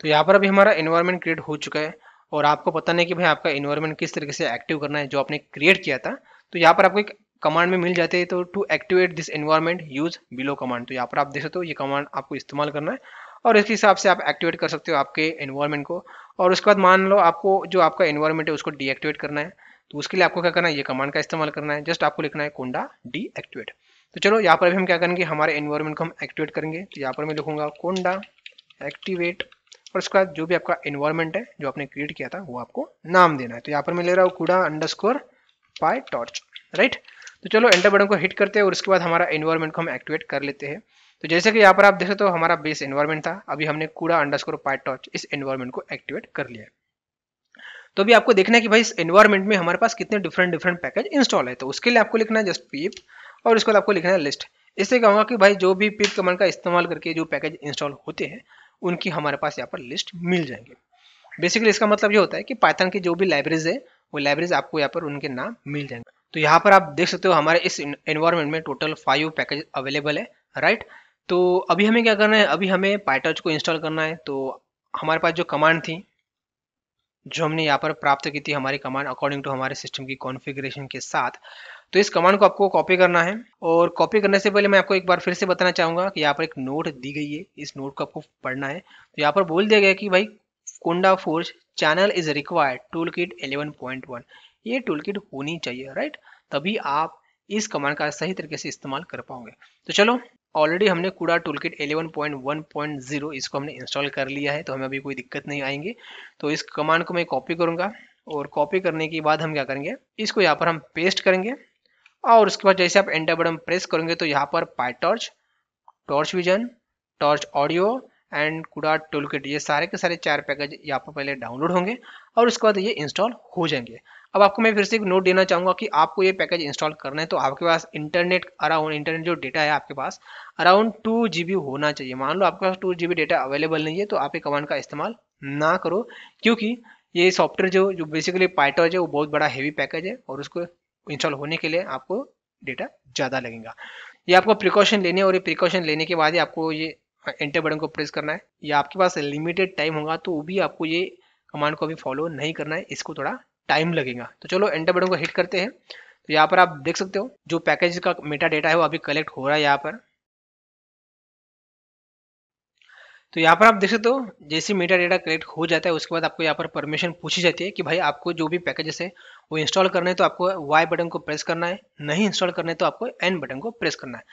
तो यहाँ पर अभी हमारा एनवायरनमेंट क्रिएट हो चुका है और आपको पता नहीं कि भाई आपका एनवायरनमेंट किस तरीके से एक्टिव करना है जो आपने क्रिएट किया था। तो यहाँ पर आपको एक कमांड में मिल जाते हैं, तो to activate this environment use below command. तो यहाँ पर आप देख सकते हो ये कमांड आपको इस्तेमाल करना है और इसके हिसाब से आप एक्टिवेट कर सकते हो आपके एनवायरनमेंट को। और उसके बाद मान लो आपको जो आपका एनवायरनमेंट है उसको डीएक्टिवेट करना है, तो उसके लिए आपको क्या करना है, ये कमांड का इस्तेमाल करना है। जस्ट आपको लिखना है कुंडा डीएक्टिवेट। तो चलो यहाँ पर अभी हम क्या करेंगे, हमारे एनवायरनमेंट को हम एक्टिवेट करेंगे। तो यहाँ पर मैं लिखूंगा कुंडा एक्टिवेट और उसके बाद जो भी आपका एनवायरनमेंट है जो आपने क्रिएट किया था वो आपको नाम देना है। तो यहाँ पर मैं ले रहा हूँ CUDA_PyTorch, राइट। तो चलो एंटर बटन को हिट करते हैं और उसके बाद हमारा एनवायरनमेंट को हम एक्टिवेट कर लेते हैं। तो जैसे कि यहाँ पर आप देख सकते हो हमारा बेस एनवायरनमेंट था, अभी हमने CUDA_PyTorch इस एनवायरनमेंट को एक्टिवेट कर लिया है। तो अभी आपको देखना है कि भाई इस एनवायरनमेंट में हमारे पास कितने डिफरेंट पैकेज इंस्टॉल है। तो उसके लिए आपको लिखना है जस्ट pip और उसके बाद आपको लिखना है लिस्ट। इससे कहूँगा कि भाई जो भी pip कमांड का इस्तेमाल करके जो पैकेज इंस्टॉल होते हैं उनकी हमारे पास यहाँ पर लिस्ट मिल जाएंगे। बेसिकली इसका मतलब ये होता है कि पाइथन की जो भी लाइब्रेरीज है वो लाइब्रेरीज आपको यहाँ पर उनके नाम मिल जाएंगे। तो यहाँ पर आप देख सकते हो हमारे इस एनवायरनमेंट में टोटल 5 पैकेज अवेलेबल है, राइट। तो अभी हमें क्या करना है, अभी हमें PyTorch को इंस्टॉल करना है। तो हमारे पास जो कमांड थी जो हमने यहाँ पर प्राप्त की थी, हमारी कमांड अकॉर्डिंग टू हमारे सिस्टम की कॉन्फ़िगरेशन के साथ, तो इस कमांड को आपको कॉपी करना है। और कॉपी करने से पहले मैं आपको एक बार फिर से बताना चाहूँगा कि यहाँ पर एक नोट दी गई है, इस नोट को आपको पढ़ना है। तो यहाँ पर बोल दिया गया कि भाई conda forge channel is required tool kit 11.1, ये टूल किट होनी चाहिए, राइट, तभी आप इस कमांड का सही तरीके से इस्तेमाल कर पाओगे। तो चलो ऑलरेडी हमने CUDA टूलकिट 11.1.0 इसको हमने इंस्टॉल कर लिया है, तो हमें अभी कोई दिक्कत नहीं आएंगी। तो इस कमांड को मैं कॉपी करूंगा और कॉपी करने के बाद हम क्या करेंगे, इसको यहाँ पर हम पेस्ट करेंगे और उसके बाद जैसे आप एंटर बटन प्रेस करेंगे तो यहाँ पर PyTorch, torch vision, torch audio and CUDA toolkit, ये सारे के सारे 4 पैकेज यहाँ पर पहले डाउनलोड होंगे और उसके बाद ये इंस्टॉल हो जाएंगे। अब आपको मैं फिर से एक नोट देना चाहूँगा कि आपको ये पैकेज इंस्टॉल करना है तो आपके पास इंटरनेट जो डेटा है आपके पास अराउंड 2 GB होना चाहिए। मान लो आपके पास 2 GB डेटा अवेलेबल नहीं है तो आप ये कमांड का इस्तेमाल ना करो, क्योंकि ये सॉफ्टवेयर जो बेसिकली PyTorch है वो बहुत बड़ा हैवी पैकेज है और उसको इंस्टॉल होने के लिए आपको डेटा ज़्यादा लगेगा। ये आपको प्रिकॉशन लेने और ये प्रिकॉशन लेने के बाद ही आपको ये एंटर बटन को प्रेस करना है। या आपके पास लिमिटेड टाइम होगा तो भी आपको ये कमांड को अभी फॉलो नहीं करना है, इसको थोड़ा टाइम लगेगा। तो चलो एंटर बटन को हिट करते हैं। तो यहाँ पर आप देख सकते हो जो पैकेज का मेटा डेटा है वो अभी कलेक्ट हो रहा है यहाँ पर। तो यहाँ पर आप देख सकते हो जैसे मेटा डेटा कलेक्ट हो जाता है उसके बाद आपको यहाँ पर परमिशन पूछी जाती है कि भाई आपको जो भी पैकेजेस है वो इंस्टॉल करने है तो आपको वाई बटन को प्रेस करना है, नहीं इंस्टॉल करने तो आपको एन बटन को प्रेस करना है।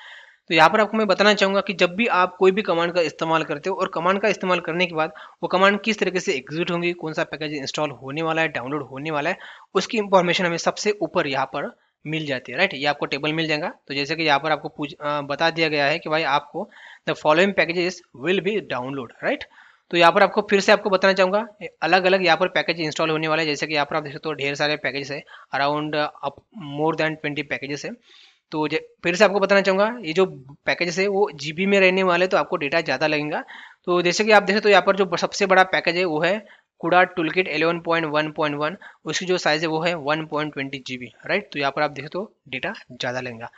तो यहाँ पर आपको मैं बताना चाहूँगा कि जब भी आप कोई भी कमांड का इस्तेमाल करते हो और कमांड का इस्तेमाल करने के बाद वो कमांड किस तरीके से एग्जीक्यूट होंगी, कौन सा पैकेज इंस्टॉल होने वाला है, डाउनलोड होने वाला है, उसकी इंफॉर्मेशन हमें सबसे ऊपर यहाँ पर मिल जाती है, राइट। ये आपको टेबल मिल जाएगा। तो जैसे कि यहाँ पर आपको बता दिया गया है कि भाई आपको the following packages will be download, right. तो यहाँ पर आपको फिर से आपको बताना चाहूँगा अलग अलग यहाँ पर पैकेज इंस्टॉल होने वाला है। जैसे कि यहाँ पर आप देख सकते हो ढेर सारे पैकेजेस है, अराउंड मोर देन 20 पैकेजेस है। तो फिर से आपको बताना चाहूँगा ये जो पैकेजेस है वो जीबी में रहने वाले, तो आपको डेटा ज़्यादा लगेगा। तो जैसे कि आप देखें तो यहाँ पर जो सबसे बड़ा पैकेज है वो है CUDA टूलकिट 11.1.1, उसकी जो साइज़ है वो है 1.20 GB, राइट। तो यहाँ पर आप देखें तो डेटा ज़्यादा लगेगा।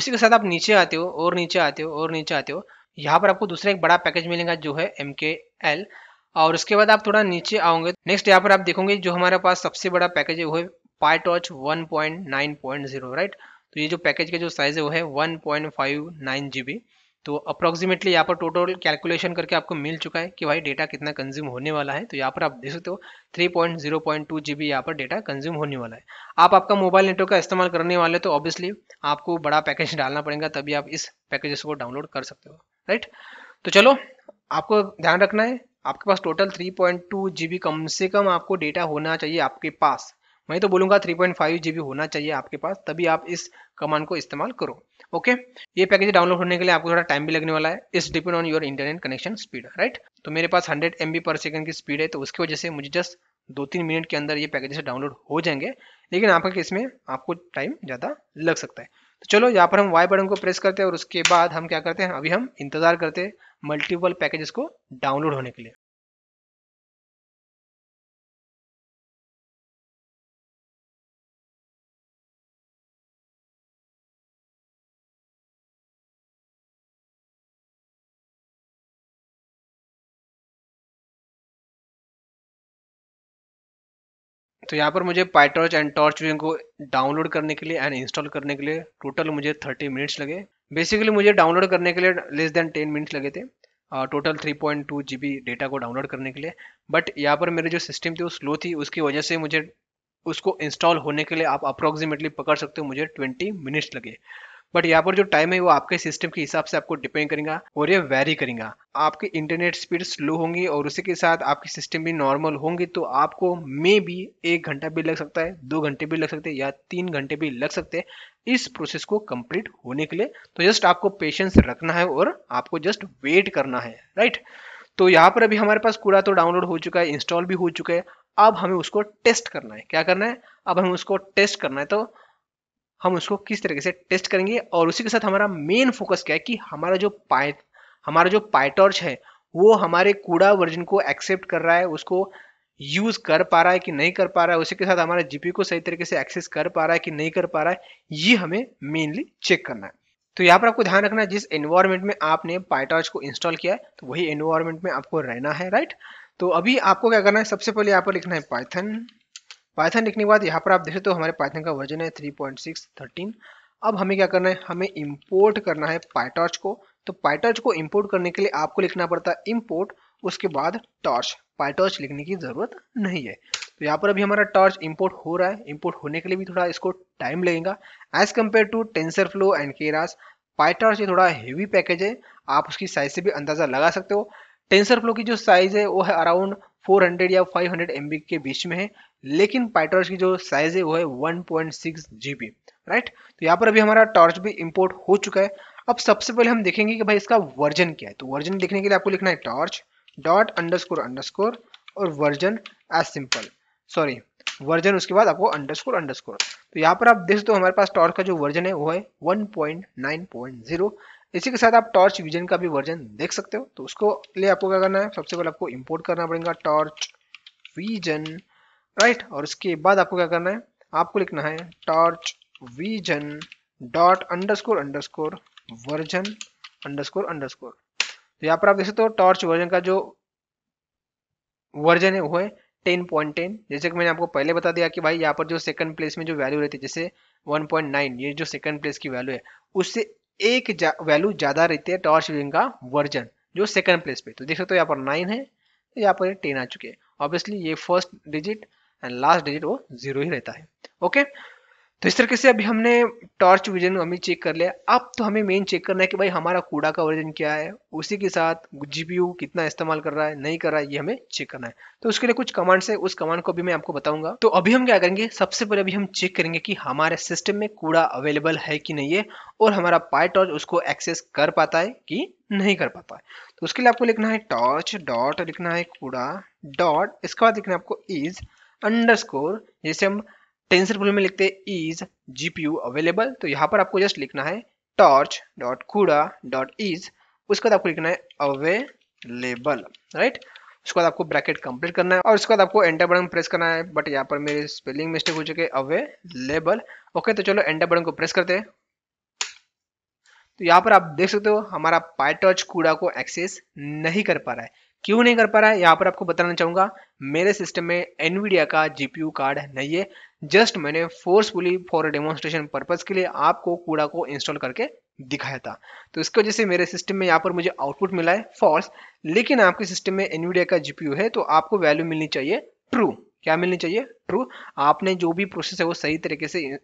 उसी के साथ आप नीचे आते हो और नीचे आते हो और नीचे आते हो, यहाँ पर आपको दूसरा एक बड़ा पैकेज मिलेगा जो है MKL, और उसके बाद आप थोड़ा नीचे आओगे। नेक्स्ट यहाँ पर आप देखोगे जो हमारे पास सबसे बड़ा पैकेज है वो है PyTorch 1.9.0, राइट। तो ये जो पैकेज का जो साइज़ है वो है 1.59 GB। तो अप्रॉक्सीमेटली यहाँ पर टोटल कैलकुलेशन करके आपको मिल चुका है कि भाई डेटा कितना कंज्यूम होने वाला है। तो यहाँ पर आप देख सकते हो 3.0.2 GB यहाँ पर डेटा कंज्यूम होने वाला है। आप आपका मोबाइल नेटवर्क का इस्तेमाल करने वाले तो ऑब्वियसली आपको बड़ा पैकेज डालना पड़ेगा, तभी आप इस पैकेजेस को डाउनलोड कर सकते हो, राइट। तो चलो आपको ध्यान रखना है, आपके पास टोटल 3.2 GB कम से कम आपको डेटा होना चाहिए आपके पास। मैं तो बोलूँगा 3.5 GB होना चाहिए आपके पास, तभी आप इस कमांड को इस्तेमाल करो, ओके। ये पैकेज डाउनलोड होने के लिए आपको थोड़ा टाइम भी लगने वाला है। It's depend on your internet connection speed, right. तो मेरे पास 100 MB/s की स्पीड है, तो उसकी वजह से मुझे जस्ट 2-3 मिनट के अंदर ये पैकेजेस डाउनलोड हो जाएंगे, लेकिन आपका इसमें आपको टाइम ज़्यादा लग सकता है। तो चलो यहाँ पर हम Y बटन को प्रेस करते हैं और उसके बाद हम क्या करते हैं, अभी हम इंतज़ार करते हैं मल्टीपल पैकेजेस को डाउनलोड होने के लिए। तो यहाँ पर मुझे PyTorch एंड टॉर्च को डाउनलोड करने के लिए एंड इंस्टॉल करने के लिए टोटल मुझे 30 मिनट्स लगे। बेसिकली मुझे डाउनलोड करने के लिए लेस देन 10 मिनट्स लगे थे, टोटल 3.2 GB डेटा को डाउनलोड करने के लिए। बट यहाँ पर मेरी जो सिस्टम थी वो स्लो थी, उसकी वजह से मुझे उसको इंस्टॉल होने के लिए आप अप्रॉक्सीमेटली पकड़ सकते हो मुझे 20 मिनट्स लगे। बट यहाँ पर जो टाइम है वो आपके सिस्टम के हिसाब से आपको डिपेंड करेगा और ये वेरी करेगा। आपके इंटरनेट स्पीड स्लो होंगी और उसी के साथ आपकी सिस्टम भी नॉर्मल होंगी, तो आपको मे भी 1 घंटा भी लग सकता है, 2 घंटे भी लग सकते हैं या 3 घंटे भी लग सकते हैं इस प्रोसेस को कंप्लीट होने के लिए। तो जस्ट आपको पेशेंस रखना है और आपको जस्ट वेट करना है, राइट। तो यहाँ पर अभी हमारे पास CUDA तो डाउनलोड हो चुका है, इंस्टॉल भी हो चुका है। अब हमें उसको टेस्ट करना है। क्या करना है? अब हमें उसको टेस्ट करना है। तो हम उसको किस तरीके से टेस्ट करेंगे, और उसी के साथ हमारा मेन फोकस क्या है कि हमारा जो PyTorch है वो हमारे CUDA वर्जन को एक्सेप्ट कर रहा है, उसको यूज़ कर पा रहा है कि नहीं कर पा रहा है। उसी के साथ हमारा जीपीयू को सही तरीके से एक्सेस कर पा रहा है कि नहीं कर पा रहा है, ये हमें मेनली चेक करना है। तो यहाँ पर आपको ध्यान रखना है जिस एनवायरमेंट में आपने PyTorch को इंस्टॉल किया है तो वही एनवायरमेंट में आपको रहना है, राइट। तो अभी आपको क्या करना है, सबसे पहले यहाँ पर लिखना है पाइथन लिखने के बाद यहाँ पर आप देखें तो हमारे पाइथन का वर्जन है 3.6.13। अब हमें क्या करना है, हमें इंपोर्ट करना है PyTorch को। तो PyTorch को इंपोर्ट करने के लिए आपको लिखना पड़ता है इंपोर्ट, उसके बाद टॉर्च। PyTorch लिखने की ज़रूरत नहीं है। तो यहाँ पर अभी हमारा टॉर्च इंपोर्ट हो रहा है। इंपोर्ट होने के लिए भी थोड़ा इसको टाइम लगेगा as compare to TensorFlow and Keras। PyTorch ये थोड़ा हेवी पैकेज है, आप उसकी साइज से भी अंदाज़ा लगा सकते हो। TensorFlow की जो साइज़ है वो है अराउंड 400 या 500 MB के बीच में है, लेकिन PyTorch की जो साइज़ है वो है 1.6 GB, राइट। तो यहाँ पर अभी हमारा टॉर्च भी इंपोर्ट हो चुका है। अब सबसे पहले हम देखेंगे कि भाई इसका वर्जन क्या है। तो वर्जन लिखने के लिए आपको लिखना है torch.__ और version as simple, sorry version उसके बाद आपको __। तो यहाँ पर आप देख सकते हो हमारे पास टॉर्च का जो वर्जन है वो है 1.9.0। इसी के साथ आप टॉर्च विजन का भी वर्जन देख सकते हो। तो उसको लिए आपको क्या करना है, सबसे पहले आपको इंपोर्ट करना पड़ेगा टॉर्च विजन, राइट। और उसके बाद आपको क्या करना है, आपको लिखना है torch vision.__version__। तो यहाँ पर आप देख सकते हो टॉर्च वर्जन का जो वर्जन है वो है 10.10। जैसे कि मैंने आपको पहले बता दिया कि भाई यहाँ पर जो सेकंड प्लेस में जो वैल्यू रहती है, जैसे 1.9 ये जो सेकंड प्लेस की वैल्यू है उससे एक वैल्यू ज़्यादा रहती है टॉर्च विजन का वर्जन जो सेकंड प्लेस पे। तो देख सकते हो यहाँ पर 9 है, तो यहाँ पर 10 आ चुके हैं। ऑब्वियसली ये first digit and last digit वो 0 ही रहता है, ओके। तो इस तरीके से अभी हमने टॉर्च विजन हमें चेक कर लिया। अब तो हमें मेन चेक करना है कि भाई हमारा CUDA का वर्जन क्या है, उसी के साथ जीपीयू कितना इस्तेमाल कर रहा है नहीं कर रहा है, ये हमें चेक करना है। तो उसके लिए कुछ कमांड्स है, उस कमांड को भी मैं आपको बताऊंगा। तो अभी हम क्या करेंगे, सबसे पहले अभी हम चेक करेंगे कि हमारे सिस्टम में CUDA अवेलेबल है कि नहीं है और हमारा PyTorch उसको एक्सेस कर पाता है कि नहीं कर पाता है। तो उसके लिए आपको लिखना है torch डॉट, लिखना है CUDA डॉट, इसके बाद लिखना है आपको is_, जैसे हम टेंसरफ्लो में लिखते हैं इज जीपीयू अवेलेबल, तो यहाँ पर आपको जस्ट लिखना है torch.cuda.is, उसके बाद आपको लिखना है अवेलेबल, राइट। उसके बाद आपको ब्रैकेट कंप्लीट करना है और उसके बाद आपको एंटर बटन प्रेस करना है, बट यहाँ पर मेरी स्पेलिंग मिस्टेक हो चुकी है अवेलेबल। ओके, तो चलो एंटर बटन को प्रेस करते हैं। तो यहाँ पर आप देख सकते हो हमारा PyTorch CUDA को एक्सेस नहीं कर पा रहा है। क्यों नहीं कर पा रहा है, यहाँ पर आपको बताना चाहूँगा, मेरे सिस्टम में NVIDIA का GPU कार्ड नहीं है। जस्ट मैंने फोर्सफुली फॉर डेमोन्स्ट्रेशन पर्पज़ के लिए आपको CUDA को इंस्टॉल करके दिखाया था, तो इसकी वजह से मेरे सिस्टम में यहाँ पर मुझे आउटपुट मिला है फॉल्स, लेकिन आपके सिस्टम में NVIDIA का GPU है तो आपको वैल्यू मिलनी चाहिए ट्रू। क्या मिलनी चाहिए? ट्रू। आपने जो भी प्रोसेस है वो सही तरीके से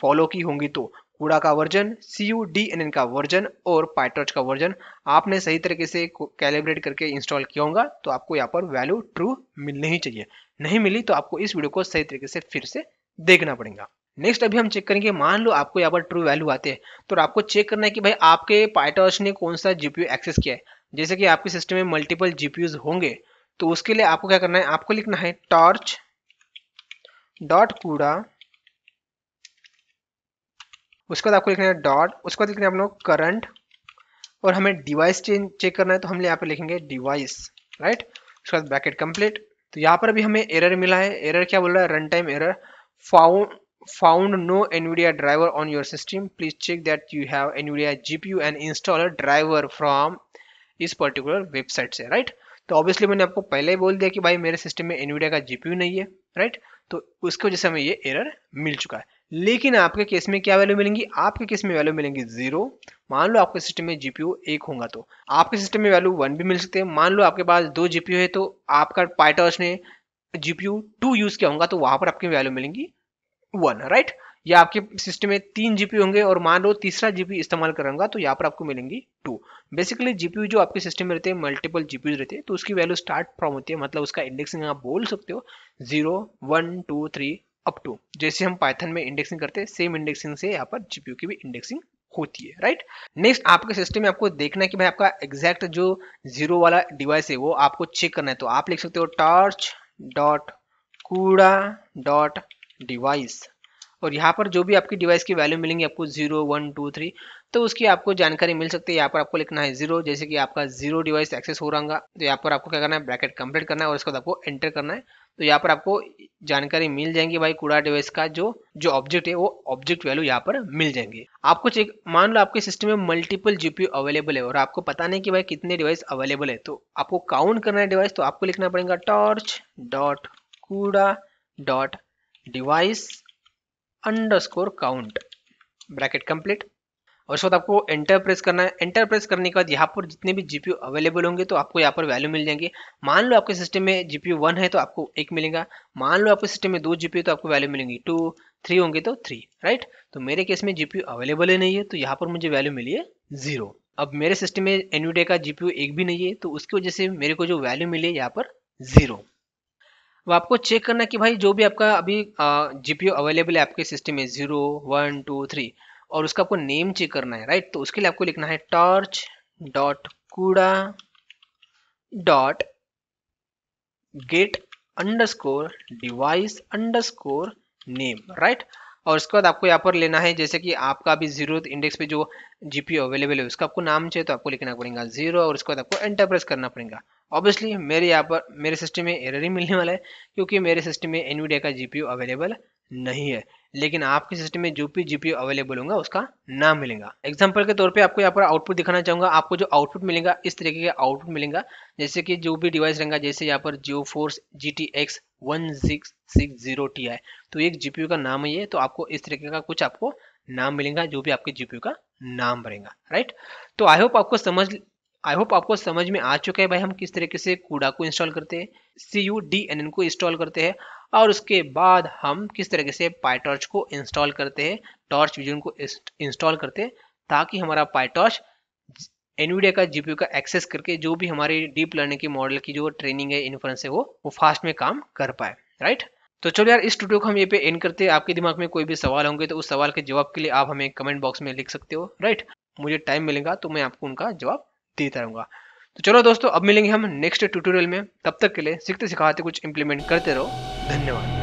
फॉलो की होंगी तो CUDA का वर्जन, CUDNN का वर्जन और PyTorch का वर्जन आपने सही तरीके से कैलिब्रेट करके इंस्टॉल किया होगा, तो आपको यहाँ पर वैल्यू ट्रू मिलनी ही चाहिए। नहीं मिली तो आपको इस वीडियो को सही तरीके से फिर से देखना पड़ेगा। नेक्स्ट अभी हम चेक करेंगे, मान लो आपको यहाँ पर ट्रू वैल्यू आते हैं तो आपको चेक करना है कि भाई आपके PyTorch ने कौन सा GPU एक्सेस किया है। जैसे कि आपके सिस्टम में मल्टीपल GPUs होंगे तो उसके लिए आपको क्या करना है, आपको लिखना है torch.cuda, उसके बाद आपको लिखना है डॉट, उसके बाद लिखना है हम लोग करंट, और हमें डिवाइस चेक करना है तो हम यहाँ पे लिखेंगे डिवाइस, राइट। उसके बाद ब्रैकेट कंप्लीट। तो यहाँ पर भी हमें एरर मिला है। एरर क्या बोल रहा है, run time error, found no Nvidia driver on your system, please check that you have Nvidia GPU and install driver from इस पर्टिकुलर वेबसाइट से, राइट। तो ऑब्वियसली मैंने आपको पहले ही बोल दिया कि भाई मेरे सिस्टम में एनवीडिया का जीपीयू नहीं है, राइट। तो उसकी वजह से हमें ये एरर मिल चुका है। लेकिन आपके केस में क्या वैल्यू मिलेंगी, आपके केस में वैल्यू मिलेंगी 0। मान लो आपके सिस्टम में जीपीयू 1 होगा तो आपके सिस्टम में वैल्यू 1 भी मिल सकते हैं। मान लो आपके पास 2 जीपीयू है तो आपका PyTorch ने जीपीयू 2 यूज किया होगा तो वहां पर आपकी वैल्यू मिलेंगी 1, राइट। या आपके सिस्टम में 3 जीपीयू होंगे और मान लो तीसरा जीपीयू इस्तेमाल करूंगा तो यहाँ पर आपको मिलेंगी 2। बेसिकली जीपीयू जो आपके सिस्टम में रहते हैं, मल्टीपल जीपीयू रहते हैं तो उसकी वैल्यू स्टार्ट फ्रॉम होती है, मतलब उसका इंडेक्सिंग आप बोल सकते हो 0, 1, 2, 3 अप टू, जैसे हम पाइथन में इंडेक्सिंग करते हैं सेम इंडेक्सिंग से यहाँ पर जीपीयू की भी इंडेक्सिंग होती है, राइट। नेक्स्ट आपके सिस्टम में आपको देखना है कि भाई आपका एग्जैक्ट जो 0 वाला डिवाइस है वो आपको चेक करना है, तो आप लिख सकते हो torch.cuda.device, और यहाँ पर जो भी आपकी डिवाइस की वैल्यू मिलेंगी आपको 0, 1, 2, 3 तो उसकी आपको जानकारी मिल सकती है। यहाँ पर आपको लिखना है 0, जैसे कि आपका 0 डिवाइस एक्सेस हो रहा तो यहाँ पर आपको क्या करना है, ब्रैकेट कंप्लीट करना है और उसके बाद आपको एंटर करना है। तो यहाँ पर आपको जानकारी मिल जाएंगी भाई CUDA डिवाइस का जो ऑब्जेक्ट है वो ऑब्जेक्ट वैल्यू यहाँ पर मिल जाएंगी आपको चेक। मान लो आपके सिस्टम में मल्टीपल जीपीयू अवेलेबल है और आपको पता नहीं कि भाई कितने डिवाइस अवेलेबल है तो आपको काउंट करना है डिवाइस, तो आपको लिखना पड़ेगा torch.cuda.device_count, ब्रैकेट कंप्लीट, और उसके बाद आपको एंटर प्रेस करना है। एंटर प्रेस करने के बाद यहाँ पर जितने भी जीपीयू अवेलेबल होंगे तो आपको यहाँ पर वैल्यू मिल जाएंगी। मान लो आपके सिस्टम में जीपीयू 1 है तो आपको 1 मिलेगा, मान लो आपके सिस्टम में 2 जीपीयू तो आपको वैल्यू मिलेंगी 2, 3 होंगे तो 3, राइट। तो मेरे केस में जीपीयू अवेलेबल ही नहीं है तो यहाँ पर मुझे वैल्यू मिली है 0। अब मेरे सिस्टम में NVIDIA का जीपीयू 1 भी नहीं है तो उसकी वजह से मेरे को जो वैल्यू मिली है यहाँ पर 0। अब आपको चेक करना कि भाई जो भी आपका अभी जीपीयू अवेलेबल है आपके सिस्टम में 0, 1, 2, 3 और उसका आपको नेम चेक करना है, राइट। तो उसके लिए आपको लिखना है torch.get_device_name, राइट। और उसके बाद आपको यहाँ पर लेना है, जैसे कि आपका अभी 0 इंडेक्स पे जो जीपीयू अवेलेबल है उसका आपको नाम चाहिए तो आपको लिखना पड़ेगा 0 और उसके बाद आपको एंटर प्रेस करना पड़ेगा। ऑब्वियसली मेरे यहाँ पर मेरे सिस्टम में एरर ही मिलने वाला है क्योंकि मेरे सिस्टम में NVIDIA का जीपीयू अवेलेबल नहीं है, लेकिन आपके सिस्टम में जो भी जीपीयू अवेलेबल होगा उसका नाम मिलेगा। एग्जांपल के तौर पे आपको यहाँ पर आउटपुट दिखाना चाहूँगा, आपको जो आउटपुट मिलेगा इस तरीके के आउटपुट मिलेगा, जैसे कि जो भी डिवाइस रहेगा, जैसे यहाँ पर जियो फोर्स GTX 1660 Ti तो एक जीपीयू का नाम है, तो आपको इस तरीके का कुछ आपको नाम मिलेगा जो भी आपके जीपीयू का नाम रहेगा, राइट। तो आई होप आपको समझ में आ चुका है भाई हम किस तरीके से CUDA को इंस्टॉल करते हैं, CUDNN को इंस्टॉल करते हैं और उसके बाद हम किस तरीके से PyTorch को इंस्टॉल करते हैं, टॉर्च विजन को इंस्टॉल करते हैं ताकि हमारा PyTorch NVIDIA का जीपीयू का एक्सेस करके जो भी हमारी डीप लर्निंग के मॉडल की जो ट्रेनिंग है, इन्फ्रेंस है वो फास्ट में काम कर पाए, राइट। तो चलो यार इस ट्यूटोरियल को हम ये पे एंड करते हैं। आपके दिमाग में कोई भी सवाल होंगे तो उस सवाल के जवाब के लिए आप हमें कमेंट बॉक्स में लिख सकते हो, राइट। मुझे टाइम मिलेगा तो मैं आपको उनका जवाब देता रहूंगा। तो चलो दोस्तों अब मिलेंगे हम नेक्स्ट ट्यूटोरियल में, तब तक के लिए सीखते सिखाते कुछ इंप्लीमेंट करते रहो। धन्यवाद।